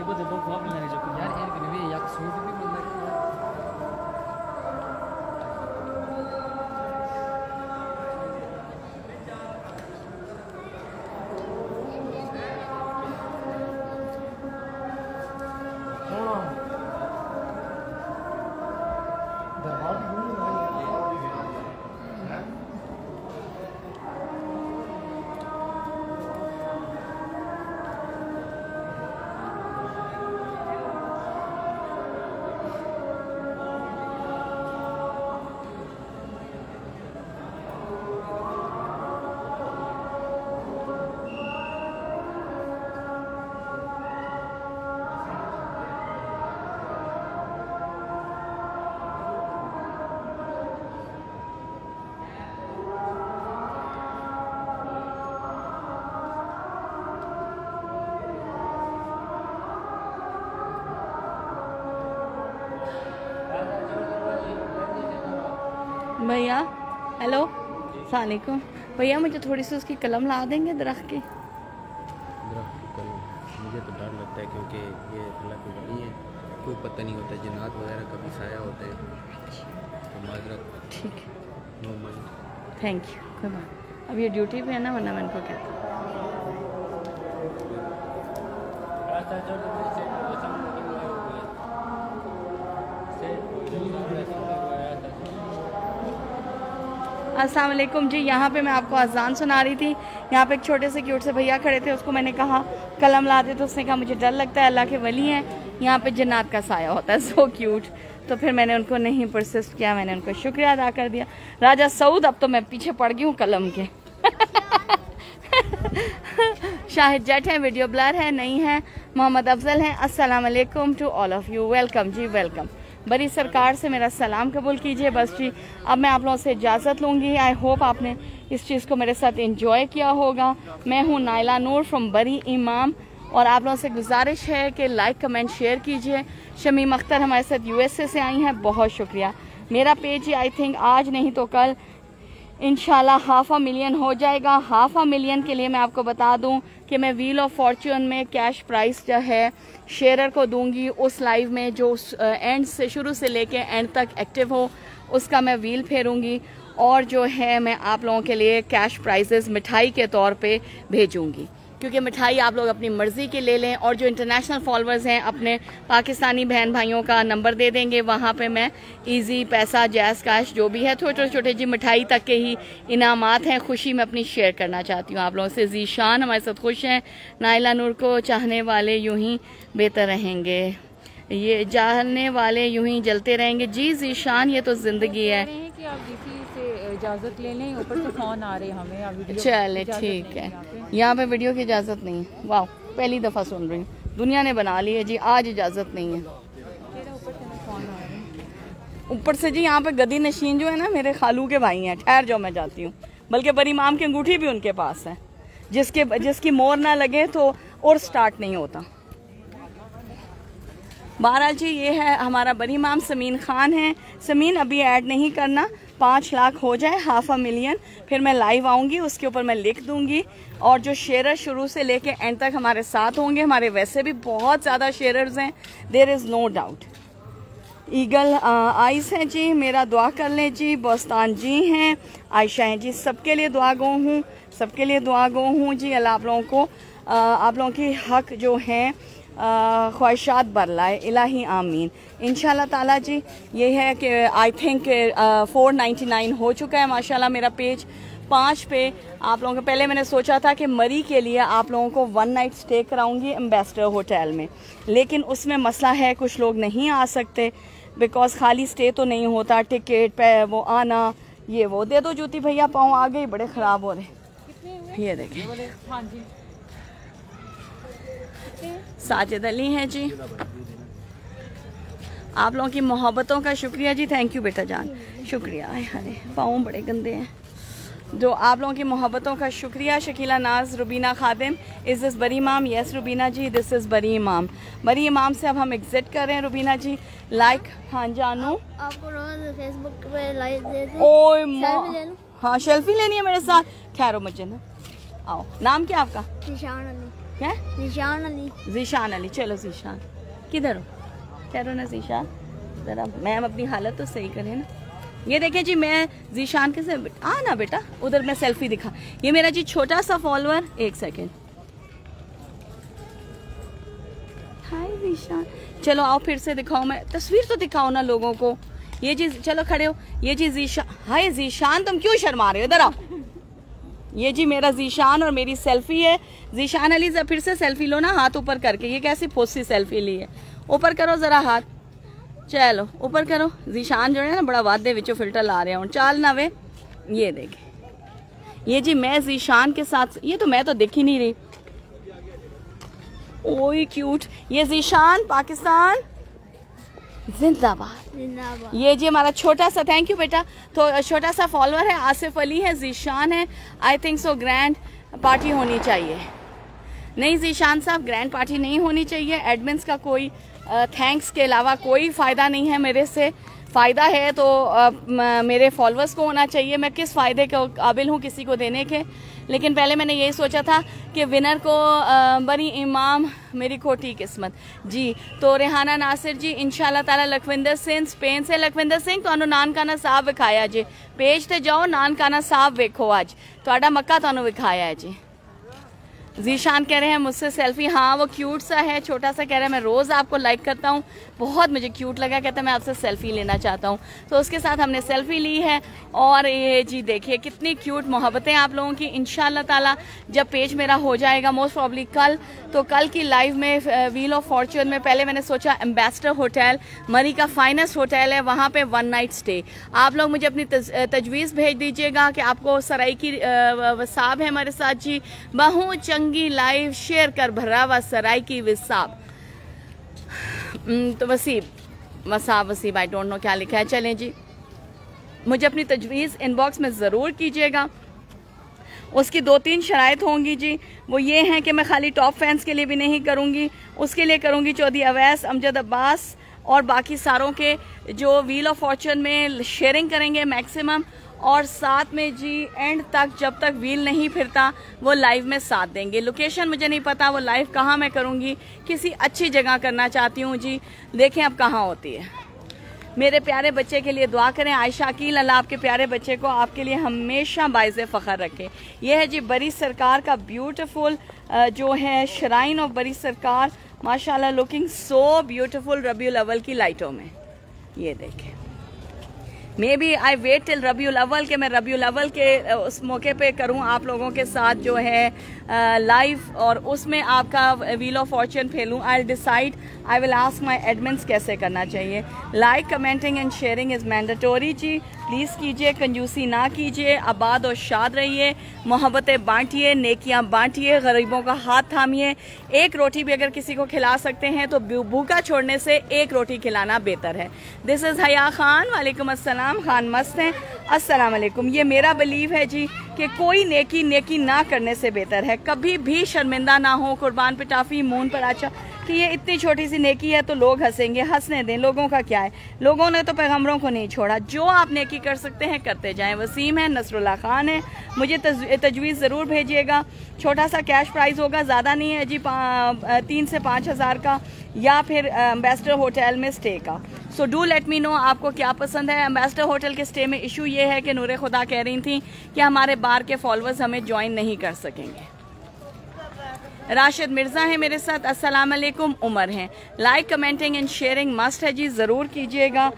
बात है दो ख्वाब मिलना है जो यार एक दिन भी एक सूट भी मिलना है भैया। हेलो अस्सलाम वालेकुम भैया, मुझे थोड़ी सी उसकी कलम ला देंगे दरख्त की। दरख्त की कलम मुझे तो डर लगता है क्योंकि ये अल्लाह की वली है, कोई पता नहीं होता, जन्नत वगैरह कभी साया होता है। ठीक है, नो माइंड, थैंक यू, कोई बात। अब ये ड्यूटी पे है ना, वरना मैं इनको कहता। अस्सलाम वालेकुम जी। यहाँ पे मैं आपको अजान सुना रही थी। यहाँ पे एक छोटे से क्यूट से भैया खड़े थे, उसको मैंने कहा कलम ला दे, तो उसने कहा मुझे डर लगता है, अल्लाह के वली हैं, यहाँ पे जन्नत का साया होता है। So cute. तो फिर मैंने उनको नहीं परसिस्ट किया, मैंने उनको शुक्रिया अदा कर दिया। राजा सऊद, अब तो मैं पीछे पड़ गई हूँ कलम के। शाहिद जट हैं, वीडियो ब्लर है, नहीं है, मोहम्मद अफजल हैं। अस्सलाम वालेकुम to all of you, welcome जी, वेलकम। बड़ी सरकार से मेरा सलाम कबूल कीजिए। बस जी, अब मैं आप लोगों से इजाज़त लूँगी। आई होप आपने इस चीज़ को मेरे साथ एंजॉय किया होगा। मैं हूँ नायला नूर फ्रॉम बरी इमाम, और आप लोगों से गुजारिश है कि लाइक कमेंट शेयर कीजिए। शमीम अख्तर हमारे साथ यूएसए से आई हैं, बहुत शुक्रिया। मेरा पेज ही आई थिंक आज नहीं तो कल इंशाल्लाह 500,000 हो जाएगा। 500,000 के लिए मैं आपको बता दूं कि मैं व्हील ऑफ फॉर्च्यून में कैश प्राइस जो है शेयर को दूंगी, उस लाइव में जो एंड से शुरू से लेके एंड तक एक्टिव हो, उसका मैं व्हील फेरूंगी। और जो है मैं आप लोगों के लिए कैश प्राइजेस मिठाई के तौर पे भेजूंगी, क्योंकि मिठाई आप लोग अपनी मर्ज़ी के ले लें। और जो इंटरनेशनल फॉलोअर्स हैं, अपने पाकिस्तानी बहन भाइयों का नंबर दे देंगे, वहाँ पे मैं इजी पैसा जैज़ कैश जो भी है, छोटे छोटे जी मिठाई तक के ही इनामात हैं। खुशी मैं अपनी शेयर करना चाहती हूँ आप लोगों से। जीशान हमारे साथ खुश हैं, नायला नूर को चाहने वाले यूं ही बेहतर रहेंगे, ये चाहने वाले यूं ही जलते रहेंगे। जी जीशान, ये तो ज़िंदगी है। इजाज़त ले लें, ऊपर से फोन आ रहे हमें। चले ठीक है, यहाँ पे वीडियो की इजाज़त नहीं है। वाह, पहली दफ़ा सुन रही हूँ, दुनिया ने बना ली है जी, आज इजाज़त नहीं है। ऊपर से जी यहाँ पे गदी नशीन जो है ना, मेरे खालू के भाई हैं, ठहर जाओ मैं जाती हूँ। बल्कि बड़ी माम की अंगूठी भी उनके पास है, जिसकी मोर ना लगे तो और स्टार्ट नहीं होता। बहरहाल जी, ये है हमारा बड़ी इमाम। समीन खान है, समीन अभी ऐड नहीं करना, 5 लाख हो जाए, 500,000, फिर मैं लाइव आऊँगी, उसके ऊपर मैं लिख दूंगी। और जो शेयर शुरू से लेके एंड तक हमारे साथ होंगे, हमारे वैसे भी बहुत ज़्यादा शेयरर्स हैं, there is no doubt. Eagle Eyes हैं जी, मेरा दुआ कर लें जी। बोस्तान जी हैं, आयशा हैं जी, सबके लिए दुआ गो हूँ, सबके लिए दुआ गो हूँ जी। अल्लाह आप लोगों को आप लोगों की हक जो हैं ख्वाहिशात भर लाए, इलाही आमीन, इंशाल्लाह ताला जी। ये है कि आई थिंक 499 हो चुका है माशाल्लाह। मेरा पेज 5 पे आप लोगों को, पहले मैंने सोचा था कि मरी के लिए आप लोगों को 1 नाइट स्टे कराऊंगी एम्बेसडर होटल में, लेकिन उसमें मसला है कुछ लोग नहीं आ सकते, बिकॉज खाली स्टे तो नहीं होता, टिकट पे वो आना ये वो। दे दो जूती भैया, पाँव आ गई, बड़े ख़राब हो रहे, ये देखें। हाँ जी, साजिद अली हैं जी, आप लोगों की मोहब्बतों का शुक्रिया जी, थैंक यू बेटा जान, शुक्रिया। अरे पाँव बड़े गंदे हैं। जो आप लोगों की मोहब्बतों का शुक्रिया। शकीला नाज, रुबीना खादिम, is this Bari Imam? Yes Rubina ji, this is Bari Imam. Bari इमाम से अब हम एग्जिट कर रहे हैं रुबीना जी। लाइक हाँ जानू, आपको रोज़ फेसबुक पे लाइक देते हैं। ओए मां, हाँ सेल्फी लेनी है मेरे साथ, खैर मुझे ना आओ। नाम क्या आपका? क्या? जीशान अली। जीशान अली, चलो जीशान किधर हो? ठहरो ना जीशान, ज़रा मैम अपनी हालत तो सही करें ना। ये देखिए जी, मैं जीशान के से आना बेटा उधर, मैं सेल्फी दिखा। ये मेरा जी छोटा सा फॉलोअर, एक सेकेंड। हाय जीशान, चलो आओ फिर से दिखाओ, मैं तस्वीर तो दिखाओ ना लोगों को। ये जी चलो खड़े हो। ये जी जीशान, हाय जीशान तुम क्यों शर्मा रहे हो, इधर आओ। ये जी मेरा जीशान और मेरी सेल्फी है। जीशान अली फिर से सेल्फी लो ना, हाथ ऊपर करके। ये कैसी फोसी सेल्फी ली है, ऊपर करो ज़रा हाथ, चलो ऊपर करो। जीशान जो है ना बड़ा वादे विचो फिल्टर ला रहे हो, चाल ना वे। ये देखे ये जी मैं जीशान के साथ, ये तो मैं तो देख ही नहीं रही। ओए क्यूट। ये जीशान पाकिस्तान जिंदाबाद जिंदाबाद। ये जी हमारा छोटा सा, थैंक यू बेटा, तो छोटा सा फॉलोअर है, आसिफ अली है, जीशान है। I think so grand party होनी चाहिए। नहीं जीशान साहब, ग्रैंड पार्टी नहीं होनी चाहिए। एडमिन्स का कोई थैंक्स के अलावा कोई फ़ायदा नहीं है मेरे से। फ़ायदा है तो मेरे फॉलोअर्स को होना चाहिए। मैं किस फ़ायदे के काबिल हूँ किसी को देने के। लेकिन पहले मैंने यही सोचा था कि विनर को बरी इमाम, मेरी खोटी किस्मत जी। तो रेहाना नासिर जी इंशाल्लाह ताला। लखविंदर सिंह स्पेन से, लखविंदर सिंह तुहानू नानकाना साहब विखाया जी, पेज ते जाओ नानकाना साहब वेखो, आज तुहाडा मक्का तुहानू विखाया है जी। जीशान कह रहे हैं मुझसे सेल्फी, हाँ वो क्यूट सा है, छोटा सा। कह रहा है मैं रोज़ आपको लाइक करता हूँ, बहुत मुझे क्यूट लगा। कहता है मैं आपसे सेल्फी लेना चाहता हूँ, तो उसके साथ हमने सेल्फी ली है। और ये जी देखिए कितनी क्यूट मोहब्बतें आप लोगों की। इंशाल्लाह ताला जब पेज मेरा हो जाएगा, मोस्ट प्रॉब्ली कल, तो कल की लाइव में व्हील ऑफ फॉर्चून में पहले मैंने सोचा एम्बेसडर होटल, मरी का फाइनेस्ट होटल है, वहाँ पर 1 नाइट स्टे। आप लोग मुझे अपनी तजवीज़ भेज दीजिएगा कि आपको सराई की साहब है हमारे साथ जी, बहू चंगी लाइव शेयर कर भरा हुआ सराय की विसाब, तो वसीब वसाब वसीब आई डोंट नो क्या लिखा है। चलें जी, मुझे अपनी तजवीज़ इनबॉक्स में ज़रूर कीजिएगा। उसकी 2-3 शराइत होंगी जी, वो ये हैं कि मैं खाली टॉप फैंस के लिए भी नहीं करूँगी, उसके लिए करूँगी चौधरी अवैस, अमजद अब्बास और बाकी सारों के जो व्हील ऑफ फॉर्चून में शेयरिंग करेंगे मैक्सिमम। और साथ में जी एंड तक जब तक व्हील नहीं फिरता वो लाइव में साथ देंगे। लोकेशन मुझे नहीं पता वो लाइव कहाँ मैं करूँगी, किसी अच्छी जगह करना चाहती हूँ जी, देखें अब कहाँ होती है। मेरे प्यारे बच्चे के लिए दुआ करें आयशा कील, अल्लाह आपके प्यारे बच्चे को आपके लिए हमेशा बाइज़े फ़खर रखें। यह है जी बरी सरकार का ब्यूटिफुल जो है श्राइन ऑफ बरी सरकार, माशाल्लाह लुकिंग सो ब्यूटिफुल रबी उल अव्वल की लाइटों में। ये देखें, maybe I wait till रबी उल अव्वल के मैं रबी उल अव्वल के उस मौके पे करूं आप लोगों के साथ जो है लाइव, और उसमें आपका व्हील ऑफ फॉर्चून फैलूं। I decide, I will ask my admins कैसे करना चाहिए। Like commenting and sharing is mandatory जी, प्लीज़ कीजिए, कंजूसी ना कीजिए, आबाद और शाद रहिए, मोहब्बतें बांटिए, नेकियां बांटिए, गरीबों का हाथ थामिए। एक रोटी भी अगर किसी को खिला सकते हैं तो भूखा छोड़ने से एक रोटी खिलाना बेहतर है। दिस इज़ हया खान, वालेकुम अस्सलाम खान, मस्त हैं, अस्सलाम वालेकुम। ये मेरा बिलीव है जी कि कोई नेकी ना करने से बेहतर है, कभी भी शर्मिंदा ना हो। कुर्बान पे टाफी, मून पर आचा, कि ये इतनी छोटी सी नेकी है तो लोग हंसेंगे, हंसने दें, लोगों का क्या है, लोगों ने तो पैगम्बरों को नहीं छोड़ा। जो आप नेकी कर सकते हैं करते जाएं। वसीम है, नसरुल्ला खान है, मुझे तजवीज़ ज़रूर भेजिएगा। छोटा सा कैश प्राइज़ होगा, ज़्यादा नहीं है जी, 3 से 5 हज़ार का, या फिर एम्बेसडर होटल में स्टे का। So do let me know आपको क्या पसंद है। एम्बेसडर होटल के स्टे में इशू ये है कि नूरे खुदा कह रही थी कि हमारे बार के फॉलोअर्स हमें ज्वाइन नहीं कर सकेंगे। राशिद मिर्ज़ा हैं मेरे साथ, अस्सलाम वालेकुम। उमर हैं, like commenting and sharing must है जी, ज़रूर कीजिएगा।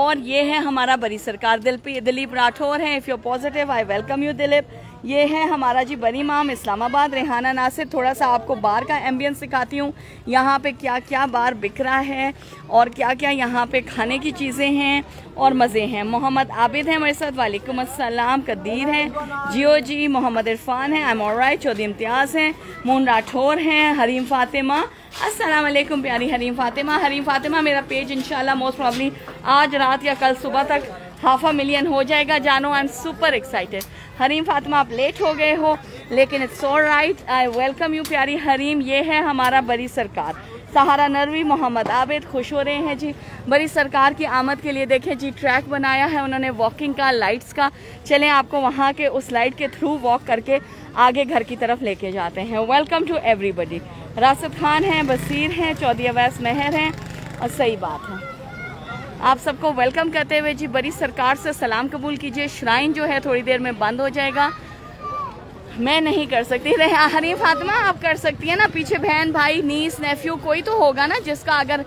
और ये है हमारा बरी सरकार, दिलीप राठौर हैं, if you positive I welcome you Dilip. ये है हमारा जी बरी इमाम इस्लामाबाद, रेहाना नासिर। थोड़ा सा आपको बार का एम्बियंस दिखाती हूँ, यहाँ पे क्या क्या बार बिक रहा है और क्या क्या यहाँ पे खाने की चीज़ें हैं और मज़े हैं। मोहम्मद आबिद हैं हमारे साथ, वालेकुम अस्सलाम। कदीर हैं, जियो जी। मोहम्मद इरफान हैं, I am alright. Chaudhry Imtiaz हैं, मोहन राठौर हैं, हरीम फ़ातिमा, अस्सलाम वालेकुम प्यारी हरीम फ़ातिमा। मेरा पेज इंशाल्लाह मोस्ट प्रॉब्ली आज रात या कल सुबह तक ½ मिलियन हो जाएगा जानो। I am super excited. Hareem Fatima आप लेट हो गए हो लेकिन it's all right, I welcome you प्यारी हरीम। ये है हमारा बरी सरकार। सहारा नरवी, मोहम्मद आबिद खुश हो रहे हैं जी। बड़ी सरकार की आमद के लिए देखें जी ट्रैक बनाया है उन्होंने वॉकिंग का, लाइट्स का। चलें आपको वहाँ के उस लाइट के थ्रू वॉक करके आगे घर की तरफ लेके जाते हैं। Welcome to everybody. Rashid Khan हैं, बसीर हैं, चौधरी अवैस महर हैं और सही बात है। आप सबको वेलकम करते हुए जी बड़ी सरकार से सलाम कबूल कीजिए। श्राइन जो है थोड़ी देर में बंद हो जाएगा, मैं नहीं कर सकती। हरीम फातिमा आप कर सकती है ना, पीछे बहन भाई नीस नेफ्यू कोई तो होगा ना जिसका अगर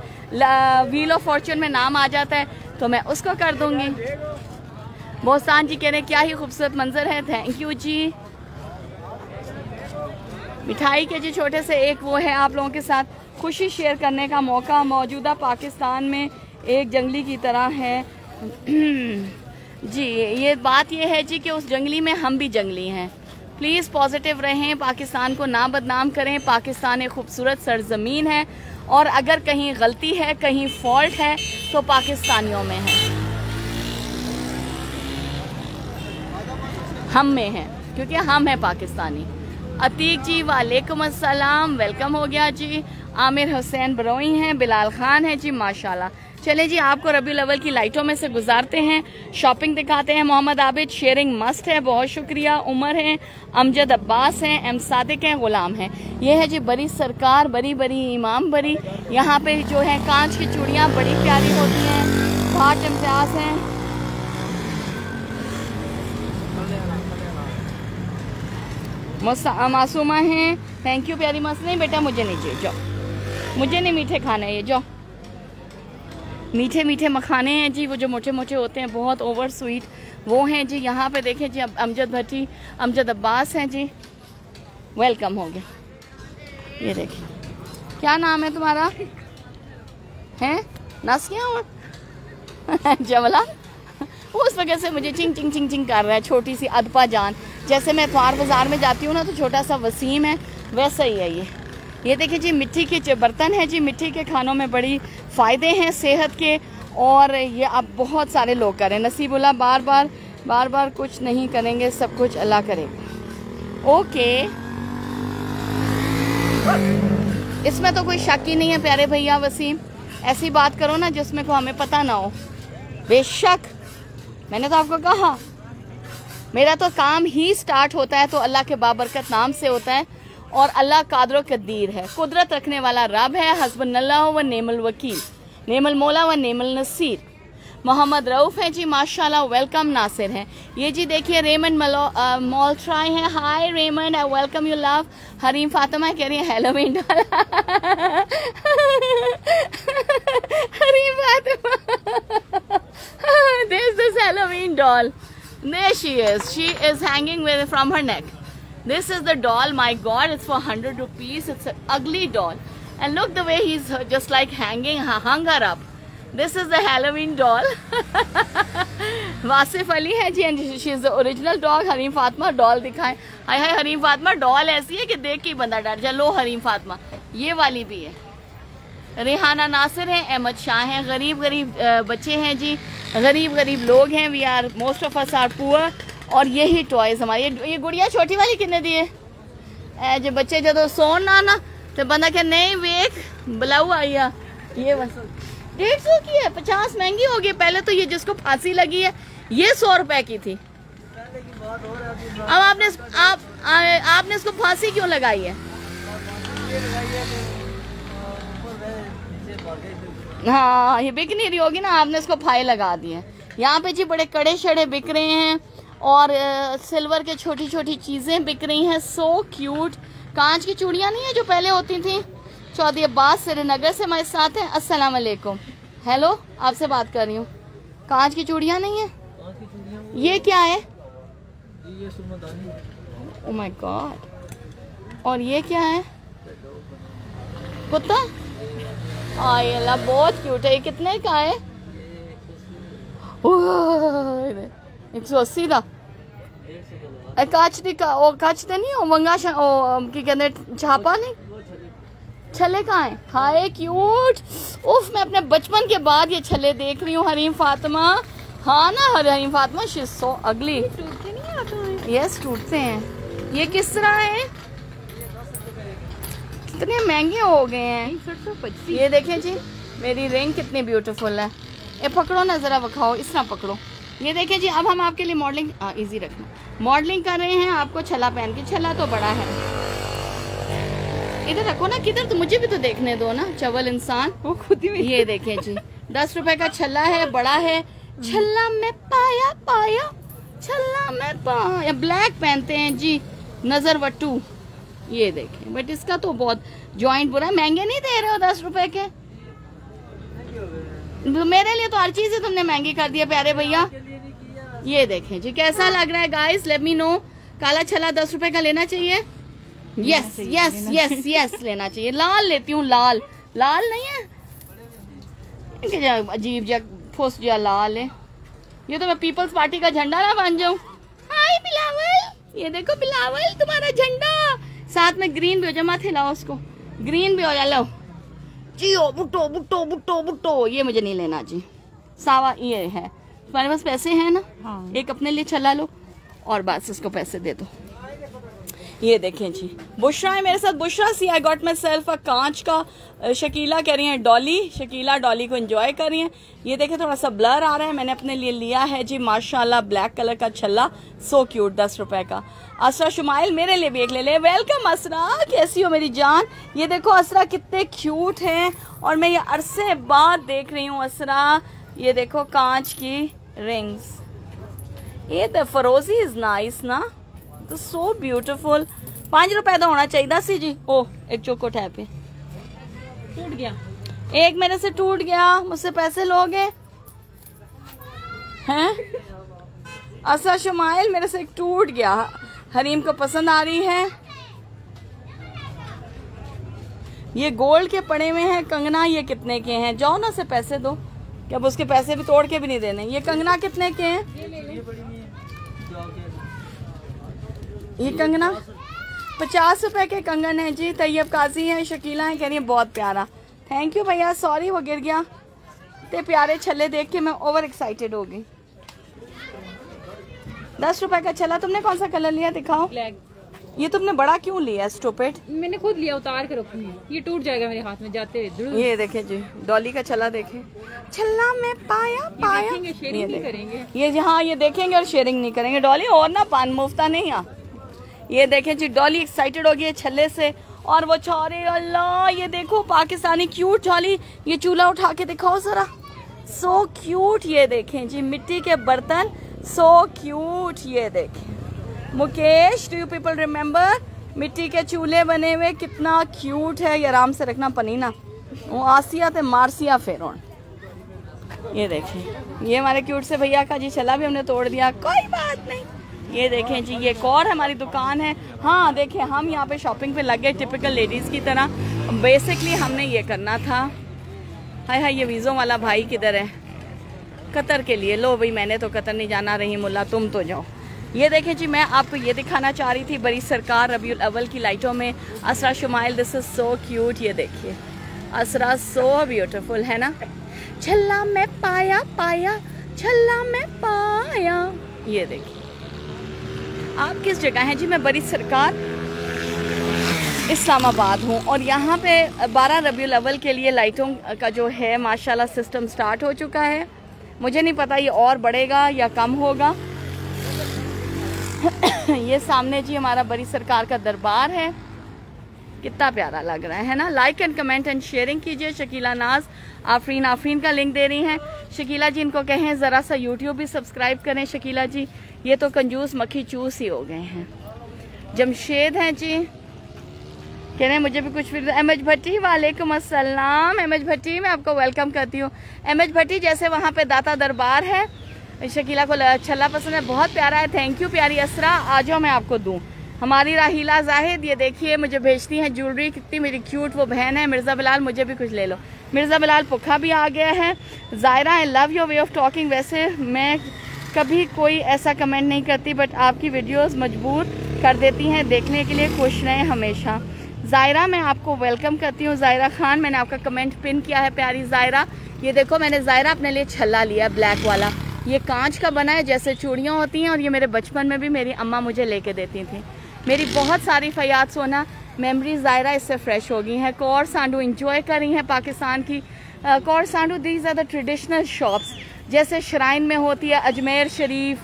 व्हील ऑफ फॉर्चून में नाम आ जाता है तो मैं उसको कर दूंगी। बोस्तान जी कह रहे हैं क्या ही खूबसूरत मंजर है, थैंक यू जी। मिठाई के जी छोटे से एक वो है आप लोगों के साथ खुशी शेयर करने का मौका। मौजूदा पाकिस्तान में एक जंगली की तरह है जी, ये बात ये है जी कि उस जंगली में हम भी जंगली हैं। प्लीज़ पॉजिटिव रहें, पाकिस्तान को ना बदनाम करें। पाकिस्तान एक खूबसूरत सरजमीन है और अगर कहीं गलती है, कहीं फॉल्ट है तो पाकिस्तानियों में है, हम में है, क्योंकि हम हैं पाकिस्तानी। अतीक जी वालेकुम अस्सलाम, वेलकम हो गया जी। आमिर हुसैन बरोई हैं, बिलाल खान हैं जी, माशाल्लाह। चले जी आपको रबी उल अव्वल की लाइटों में से गुजारते हैं, शॉपिंग दिखाते हैं। मोहम्मद आबिद शेयरिंग मस्ट है, बहुत शुक्रिया। उमर हैं, अमजद अब्बास हैं, एम सादिक हैं, गुलाम हैं। ये है जी बड़ी सरकार, बड़ी बड़ी इमाम बड़ी। यहाँ पे जो है कांच की चूड़ियाँ बड़ी प्यारी होती हैं। घाट इम्तियाज हैं, मासूमा हैं, थैंक यू प्यारी मासूमा। नहीं बेटा मुझे नहीं चाहिए, जाओ मुझे नहीं मीठे खाना है, ये जाओ। मीठे मीठे मखाने हैं जी, वो जो मोटे मोटे होते हैं बहुत ओवर स्वीट वो हैं जी। यहाँ पे देखें जी अमजद भट्टी, अमजद अब्बास हैं जी, वेलकम हो गया। ये देखिए क्या नाम है तुम्हारा, हैं नासिया और जवला। उस वजह से मुझे चिंग चिंग चिंग चिंग कर रहा है छोटी सी अदपा जान। जैसे मैं अतवार बाज़ार में जाती हूँ ना तो छोटा सा वसीम है, वैसा ही है ये। ये देखिए जी मिट्टी के बर्तन है जी, मिट्टी के खानों में बड़ी फ़ायदे हैं सेहत के। और ये अब बहुत सारे लोग करें नसीबुल्ला, बार बार कुछ नहीं करेंगे, सब कुछ अल्लाह करेगा। ओके, इसमें तो कोई शक ही नहीं है प्यारे भैया वसीम। ऐसी बात करो ना जिसमें को हमें पता ना हो। बेशक मैंने तो आपको कहा मेरा तो काम ही स्टार्ट होता है तो अल्लाह के बाबरकत नाम से होता है। और अल्लाह कादर कदीर है, कुदरत रखने वाला रब है। हस्बुल्लाह व नेमल वकील, नेमल मौला व नेमल नसीर। मोहम्मद रऊफ़ हैं जी माशाल्लाह, वेलकम। नासिर हैं ये जी, देखिए रेमन मॉल्ट्राय हैं, hi Ramon, I welcome you love. Hareem Fatima कह रही है Halloween Hareem Fatima this is Halloween doll, there she is hanging with from her neck. This is the doll, my God, it's for 100 rupees. It's an ugly doll. And look the way he's just like hung her up. This is the Halloween doll. Wasif Ali hai ji and she is the original dog. Harim Fatma doll dikhaye. Hi hi Harim Fatma doll ऐसी है कि देख के बंदा डर जाए। लो हरीम फातिमा ये वाली भी है। रेहाना नासिर हैं, अहमद शाह हैं। गरीब बच्चे हैं जी, गरीब लोग हैं। We are most of us are poor. और यही टॉयज हमारी, ये गुड़िया छोटी वाली कितने दी है जो बच्चे जो सोन ना तो बंदा क्या नहीं वेख बुलाऊ आई है। ये बस 150 की है, 50 महंगी होगी। पहले तो ये जिसको फांसी लगी है ये 100 रुपए की थी। अब आपने इसको फांसी क्यों लगाई है? हाँ ये बिक नहीं रही होगी ना, आपने इसको फाई लगा दी है। यहाँ पे जी बड़े कड़े शड़े बिक रहे हैं और सिल्वर के छोटी छोटी चीज़ें बिक रही हैं। सो क्यूट कांच की चूड़ियाँ नहीं है जो पहले होती थी। चौधरी अब्बास श्रीनगर से हमारे साथ हैं, अस्सलाम वालेकुम। हेलो आपसे बात कर रही हूँ। कांच की चूड़ियाँ नहीं है, ये क्या है? Oh my God. और ये क्या है? कुत्ता। आय अल्लाह बहुत क्यूट है। ये कितने का है? 180 का। कांच का वो कांच तो नहीं, वो मंगा की छापा नहीं, छले कहाँ हैं? Hi cute. उफ मैं अपने बचपन के बाद ये छले देख रही हूँ हरीम फातिमा। हाँ ना हरियाणी Fatima, she is so ugly. टूटते नहीं आते हैं? यस टूटते हैं। ये किस तरह है, कितने महंगे हो गए हैं। ये देखें जी मेरी रिंग कितनी ब्यूटीफुल है। ये पकड़ो ना ज़रा दिखाओ, इस तरह पकड़ो। ये देखें जी अब हम आपके लिए मॉडलिंग इजी रखना, मॉडलिंग कर रहे हैं आपको छला पहन के। छला तो बड़ा है, इधर रखो ना, किधर तो मुझे भी तो देखने दो ना चवल इंसान, वो खुद ही। ये देखें जी 10 रुपए का छला है, बड़ा है। छल्ला में पाया पाया, छल्ला में पाया। ब्लैक पहनते हैं जी नजर वट्टू। ये देखें, बट इसका तो बहुत जॉइंट बुरा। महंगे नहीं दे रहे हो 10 रुपए के, मेरे लिए तो हर चीज तुमने महंगी कर दिया प्यारे भैया। ये देखें जी कैसा लग रहा है गाइस, लेट मी नो। काला छल्ला 10 रुपए का लेना चाहिए? यस यस यस यस लेना चाहिए। लाल लेती हूँ, लाल लाल नहीं है अजीब जग फुस जा लाल है। ये तो मैं पीपल्स पार्टी का झंडा ना बन जाऊं। हाय बिलावल, ये देखो बिलावल तुम्हारा झंडा। साथ में ग्रीन भी हो जाए, माथे लाओ उसको, ग्रीन भी हो जाए। लो जियो बुट्टो बुट्टो बुट्टो बुट्टो। ये मुझे नहीं लेना जी, सावा ये है। तुम्हारे पास पैसे हैं ना? हाँ। एक अपने लिए छला लो और बस उसको पैसे दे दो। ये देखें जी बुशरा है मेरे साथ। Bushra see I got myself a कांच का। शकीला कह रही हैं डॉली, शकीला डॉली को एंजॉय कर रही हैं। ये देखें थोड़ा सा ब्लर आ रहा है, मैंने अपने लिए लिया है जी माशाल्लाह ब्लैक कलर का छल्ला, सो क्यूट 10 रुपए का। असरा शुमाइल मेरे लिए भी एक ले ले। वेलकम असरा, कैसी हो मेरी जान। ये देखो असरा कितने क्यूट हैं और मैं ये अरसे बाद देख रही हूँ असरा। ये देखो कांच की रिंग्स। ये द फरोजी इज नाइस ना, तो सो ब्यूटीफुल। 5 रुपए का होना चाहिए सी जी। ओ एक चोकोट है पे टूट गया, एक मेरे से टूट गया। मुझसे पैसे लोगे हैं? असर शुमाइल मेरे से एक टूट गया। हरीम को पसंद आ रही है। ये गोल्ड के पड़े हुए हैं कंगना, ये कितने के हैं? जाओ ना से पैसे दो, क्या उसके पैसे भी तोड़ के भी नहीं देने। ये कंगना कितने के हैं? ये कंगना 50 रुपए के कंगन है जी। तैयब काजी है, शकीला है, कह रही है बहुत प्यारा। थैंक यू भैया, सॉरी वो गिर गया। ते प्यारे छल्ले देख के मैं ओवर एक्साइटेड हो गई। 10 रुपए का छल्ला। तुमने कौन सा कलर लिया दिखाओ? ब्लैक। ये तुमने बड़ा क्यों लिया स्टूपिड? मैंने खुद लिया, उतार के रखूंगी, ये टूट जाएगा मेरे हाथ में जाते हुए। ये देखें जी डॉली का छल्ला देखें, छल्ला में पाया पाया। शेयरिंग नहीं करेंगे ये जहाँ, ये देखेंगे और शेयरिंग नहीं करेंगे डॉली। और ना पान मुफ्ता नहीं आप। ये देखें जी डॉली एक्साइटेड हो गई है छल्ले से। और वो छोरे अल्लाह, ये देखो पाकिस्तानी क्यूट डॉली। ये चूल्हा उठा के दिखाओ जरा, सो क्यूट। ये देखें जी मिट्टी के बर्तन, सो क्यूट। ये देखें Mukesh, do you people remember मिट्टी के चूल्हे बने हुए, कितना क्यूट है। ये आराम से रखना पनीना, वो आसिया थे मारसिया फेरोन। ये देखें ये हमारे क्यूट से भैया का जी छल्ला भी हमने तोड़ दिया, कोई बात नहीं। ये देखें जी ये एक और हमारी दुकान है। हाँ देखें हम यहाँ पे शॉपिंग पे लग गए टिपिकल लेडीज़ की तरह। बेसिकली हमने ये करना था। हाय हाय ये वीज़ों वाला भाई किधर है? कतर के लिए। लो भाई मैंने तो कतर नहीं जाना, रही मुल्ला तुम तो जाओ। ये देखें जी मैं आपको ये दिखाना चाह रही थी, बड़ी सरकार रबी उल अव्वल की लाइटों में। Asra Shumail this is so cute. ये देखिए असरा सो ब्यूटिफुल है ना। छल्ला में पाया पाया, छल्ला में पाया। ये देखिए आप किस जगह हैं जी? मैं बड़ी सरकार इस्लामाबाद हूँ और यहाँ पे 12 रबी उल अव्वल के लिए लाइटों का जो है माशाल्लाह सिस्टम स्टार्ट हो चुका है। मुझे नहीं पता ये और बढ़ेगा या कम होगा। ये सामने जी हमारा बड़ी सरकार का दरबार है, कितना प्यारा लग रहा है ना। Like and comment and sharing कीजिए। शकीला नाज आफरीन आफरीन का लिंक दे रही हैं। शकीला जी इनको कहें ज़रा सा यूट्यूब भी सब्सक्राइब करें। शकीला जी ये तो कंजूस मक्खी चूस ही हो गए हैं। जमशेद हैं जी, कह रहे हैं मुझे भी कुछ। एम एच भट्टी वालेकुम अस्सलाम। एम एच भट्टी मैं आपको वेलकम करती हूँ। एम एच भट्टी जैसे वहाँ पे दाता दरबार है। शकीला को छल्ला पसंद है, बहुत प्यारा है। थैंक यू प्यारी असरा, आ जाओ मैं आपको दूँ। हमारी राहीला जाहिद ये देखिए मुझे भेजती हैं ज्वेलरी, कितनी मेरी क्यूट वो बहन है। मिर्ज़ा बिलाल मुझे भी कुछ ले लो। मिर्ज़ा बिलाल पुखा भी आ गया है। Zaira I love your way of talking. वैसे मैं कभी कोई ऐसा कमेंट नहीं करती बट आपकी वीडियोस मजबूर कर देती हैं देखने के लिए, खुश रहें हमेशा। ज़ायरा मैं आपको वेलकम करती हूँ। ज़ायरा खान मैंने आपका कमेंट पिन किया है प्यारी ज़ायरा। ये देखो मैंने ज़ायरा अपने लिए छल्ला लिया ब्लैक वाला, ये कांच का बना है जैसे चूड़ियाँ होती हैं, और ये मेरे बचपन में भी मेरी अम्मा मुझे लेके देती थी। मेरी बहुत सारी फ़याद सोना मेमोरीज ज़ायरा इससे फ़्रेश हो गई हैं। कौर सांडू इंजॉय करी हैं पाकिस्तान की। Kaur Sandhu these are the traditional shops जैसे श्राइन में होती है अजमेर शरीफ,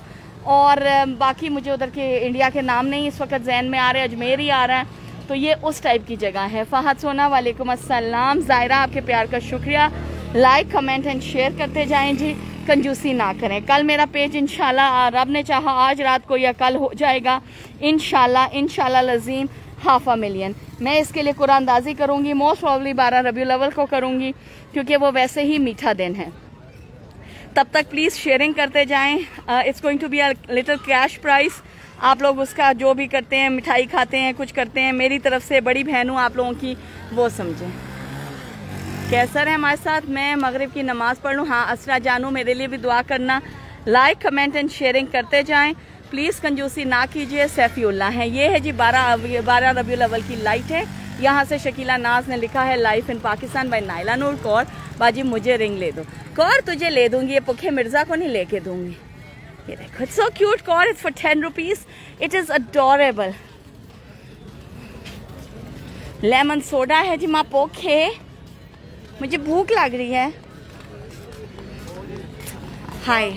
और बाकी मुझे उधर के इंडिया के नाम नहीं इस वक्त जहन में आ रहे, अजमेर ही आ रहा है। तो ये उस टाइप की जगह है। फ़हद सोना वालेकुम अस्सलाम। ज़ायरा आपके प्यार का शुक्रिया। लाइक कमेंट एंड शेयर करते जाएं जी, कंजूसी ना करें। कल मेरा पेज इंशाल्लाह रब ने चाहा आज रात को या कल हो जाएगा इंशाल्लाह, इंशाल्लाह लजीम 500,000। मैं इसके लिए कुरान अंदाजी करूँगी, मोस्ट प्रॉब्ली 12 रबीउल अव्वल को करूँगी क्योंकि वो वैसे ही मीठा दिन है। तब तक प्लीज़ शेयरिंग करते जाएँ। It's going to be a little cash price. आप लोग उसका जो भी करते हैं, मिठाई खाते हैं, कुछ करते हैं, मेरी तरफ से बड़ी बहन हूँ आप लोगों की, वो समझें। कैसर है हमारे साथ। मैं मगरिब की नमाज पढ़ लूँ। हाँ असरा जानू, मेरे लिए भी दुआ करना। लाइक कमेंट एंड शेयरिंग करते जाएं प्लीज़, कंजूसी ना कीजिए। सैफीउल्लाह है। ये है जी 12 रबीउल अव्वल की लाइट है। यहाँ से शकीला नाज ने लिखा है life in Pakistan by Naila Noor. Kaur बाजी मुझे रिंग ले दो। कौर तुझे ले दूँगी, ये पुखे मिर्ज़ा को नहीं ले के दूँगी। ये देखो it's so cute car. It's for 10 rupees. It is adorable. Lemon soda है जी माँ पोखे। मुझे भूख लग रही है। हाय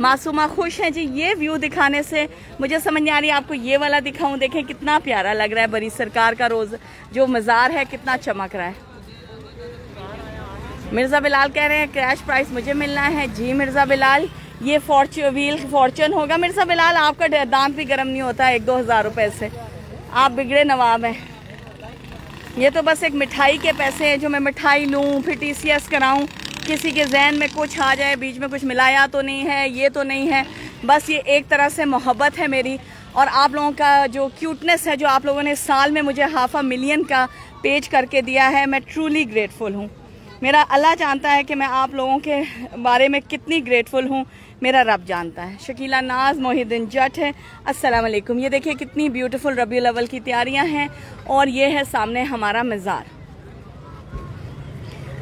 मासूमा खुश है जी। ये व्यू दिखाने से मुझे समझ नहीं आ रही, आपको ये वाला दिखाऊं? देखें कितना प्यारा लग रहा है। बरी सरकार का रोज़ जो मज़ार है कितना चमक रहा है। मिर्ज़ा बिलाल कह रहे हैं क्रैश प्राइस मुझे मिलना है। जी मिर्ज़ा बिलाल, ये व्हील फॉर्चून होगा। मिर्ज़ा बिलाल आपका दांत भी गर्म नहीं होता है 1-2 हज़ार रुपये से। आप बिगड़े नवाब हैं। ये तो बस एक मिठाई के पैसे हैं जो मैं मिठाई लूँ, फिर TCS कराऊँ, किसी के जहन में कुछ आ जाए, बीच में कुछ मिलाया तो नहीं है, ये तो नहीं है। बस ये एक तरह से मोहब्बत है मेरी, और आप लोगों का जो क्यूटनेस है जो आप लोगों ने साल में मुझे 500,000 का पेज करके दिया है, मैं ट्रूली ग्रेटफुल हूँ। मेरा अल्लाह जानता है कि मैं आप लोगों के बारे में कितनी ग्रेटफुल हूँ, मेरा रब जानता है। शकीला नाज मोहिद्दीन जट है। अस्सलाम वालेकुम। ये देखिए कितनी ब्यूटीफुल रबीउल अव्वल की तैयारियां हैं, और ये है सामने हमारा मज़ार।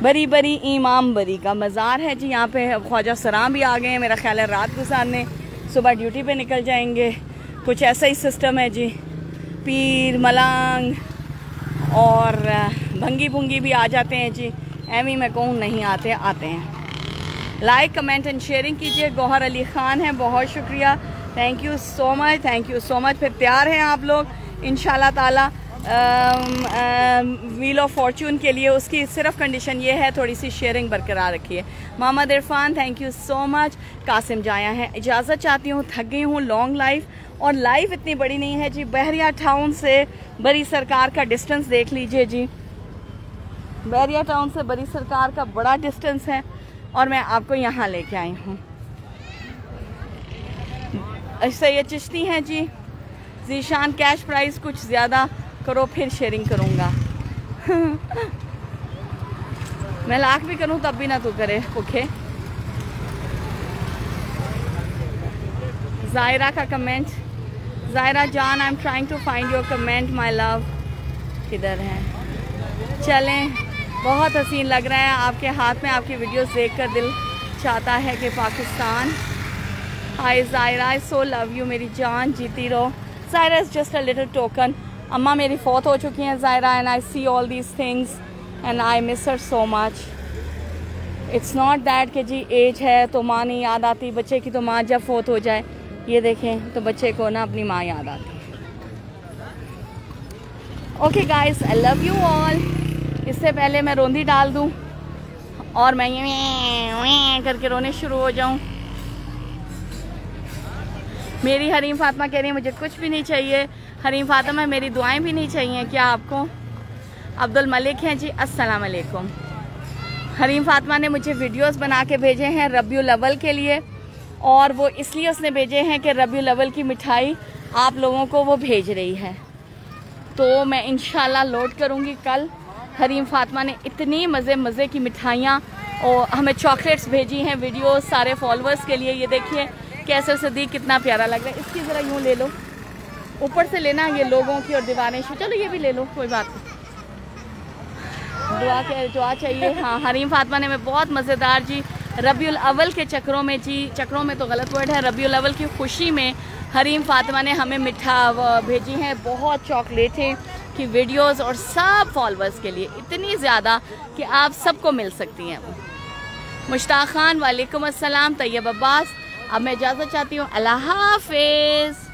बरी बरी इमाम बरी का मज़ार है जी। यहाँ पे ख्वाजा सराम भी आ गए हैं, मेरा ख्याल है रात गुजारने, सुबह ड्यूटी पे निकल जाएंगे। कुछ ऐसा ही सिस्टम है जी। पीर मलांग और भंगी भुंगी भी आ जाते हैं जी। एमी मैं कहूँ नहीं आते, आते हैं। लाइक कमेंट एंड शेयरिंग कीजिए। गौहर अली ख़ान है, बहुत शुक्रिया। Thank you so much, thank you so much. फिर तैयार हैं आप लोग इंशाल्लाह ताला व्हील ऑफ फॉर्चून के लिए। उसकी सिर्फ कंडीशन ये है थोड़ी सी शेयरिंग बरकरार रखिए। Mohammad Irfan thank you so much. Qasim जाया है, इजाज़त चाहती हूँ, थक गई हूँ। लॉन्ग लाइफ, और लाइफ इतनी बड़ी नहीं है जी। बहरिया टाउन से बरी सरकार का डिस्टेंस देख लीजिए जी। बहरिया टाउन से बरी सरकार का बड़ा डिस्टेंस है, और मैं आपको यहाँ लेके आई हूँ। सैयद चिश्ती हैं जी। जीशान कैश प्राइस कुछ ज़्यादा करो फिर शेयरिंग करूँगा। मैं लाख भी करूँ तब भी ना तू करे ओके। ज़ायरा का कमेंट। ज़ायरा जान I am trying to find your comment my love. किधर है? चलें, बहुत हसीन लग रहा है आपके हाथ में। आपकी वीडियोस देखकर दिल चाहता है कि Pakistan. Hi Zaira, I so love you मेरी जान, जीती रहो। Zaira is just a little token. अम्मा मेरी फौत हो चुकी हैं Zaira, and I see all these things and I miss her so much. It's not that कि जी एज है तो माँ नहीं याद आती, बच्चे की तो माँ जब फौत हो जाए, ये देखें तो बच्चे को ना अपनी माँ याद आती। Okay guys, I love you all. इससे पहले मैं रोंदी डाल दूं और मैं ये करके रोने शुरू हो जाऊं। मेरी हरीम फातिमा कह रही है मुझे कुछ भी नहीं चाहिए। हरीम फातिमा मेरी दुआएं भी नहीं चाहिए क्या आपको? अब्दुल मलिक हैं जी, अस्सलाम वालेकुम। हरीम फातिमा ने मुझे वीडियोस बना के भेजे हैं रबीउल अव्वल के लिए, और वो इसलिए उसने भेजे हैं कि रबीउल अव्वल की मिठाई आप लोगों को वो भेज रही है। तो मैं इंशाल्लाह लोड करूँगी कल। हरीम फातिमा ने इतनी मज़े की मिठाइयाँ और हमें चॉकलेट्स भेजी हैं वीडियोस सारे फॉलोअर्स के लिए। ये देखिए कैसर सदीक, कितना प्यारा लग रहा है। इसकी ज़रा यूँ ले लो, ऊपर से लेना ये लोगों की और दीवारें। चलो ये भी ले लो, कोई बात नहीं। दुआ चाहिए। हाँ हरीम फातिमा ने मैं बहुत मज़ेदार जी रबी उल अव्वल के चक्रों में, जी चक्रों में तो गलत वर्ड है, रबी उल अव्वल की खुशी में हरीम फातिमा ने हमें मिठा भेजी हैं, बहुत चॉकलेटें की वीडियोस और सब फॉलोअर्स के लिए इतनी ज़्यादा कि आप सबको मिल सकती हैं। मुश्ताक खान वालेकुम अस्सलाम, तैयब अब्बास, अब मैं इजाज़त चाहती हूँ, अल्लाह हाफिज़।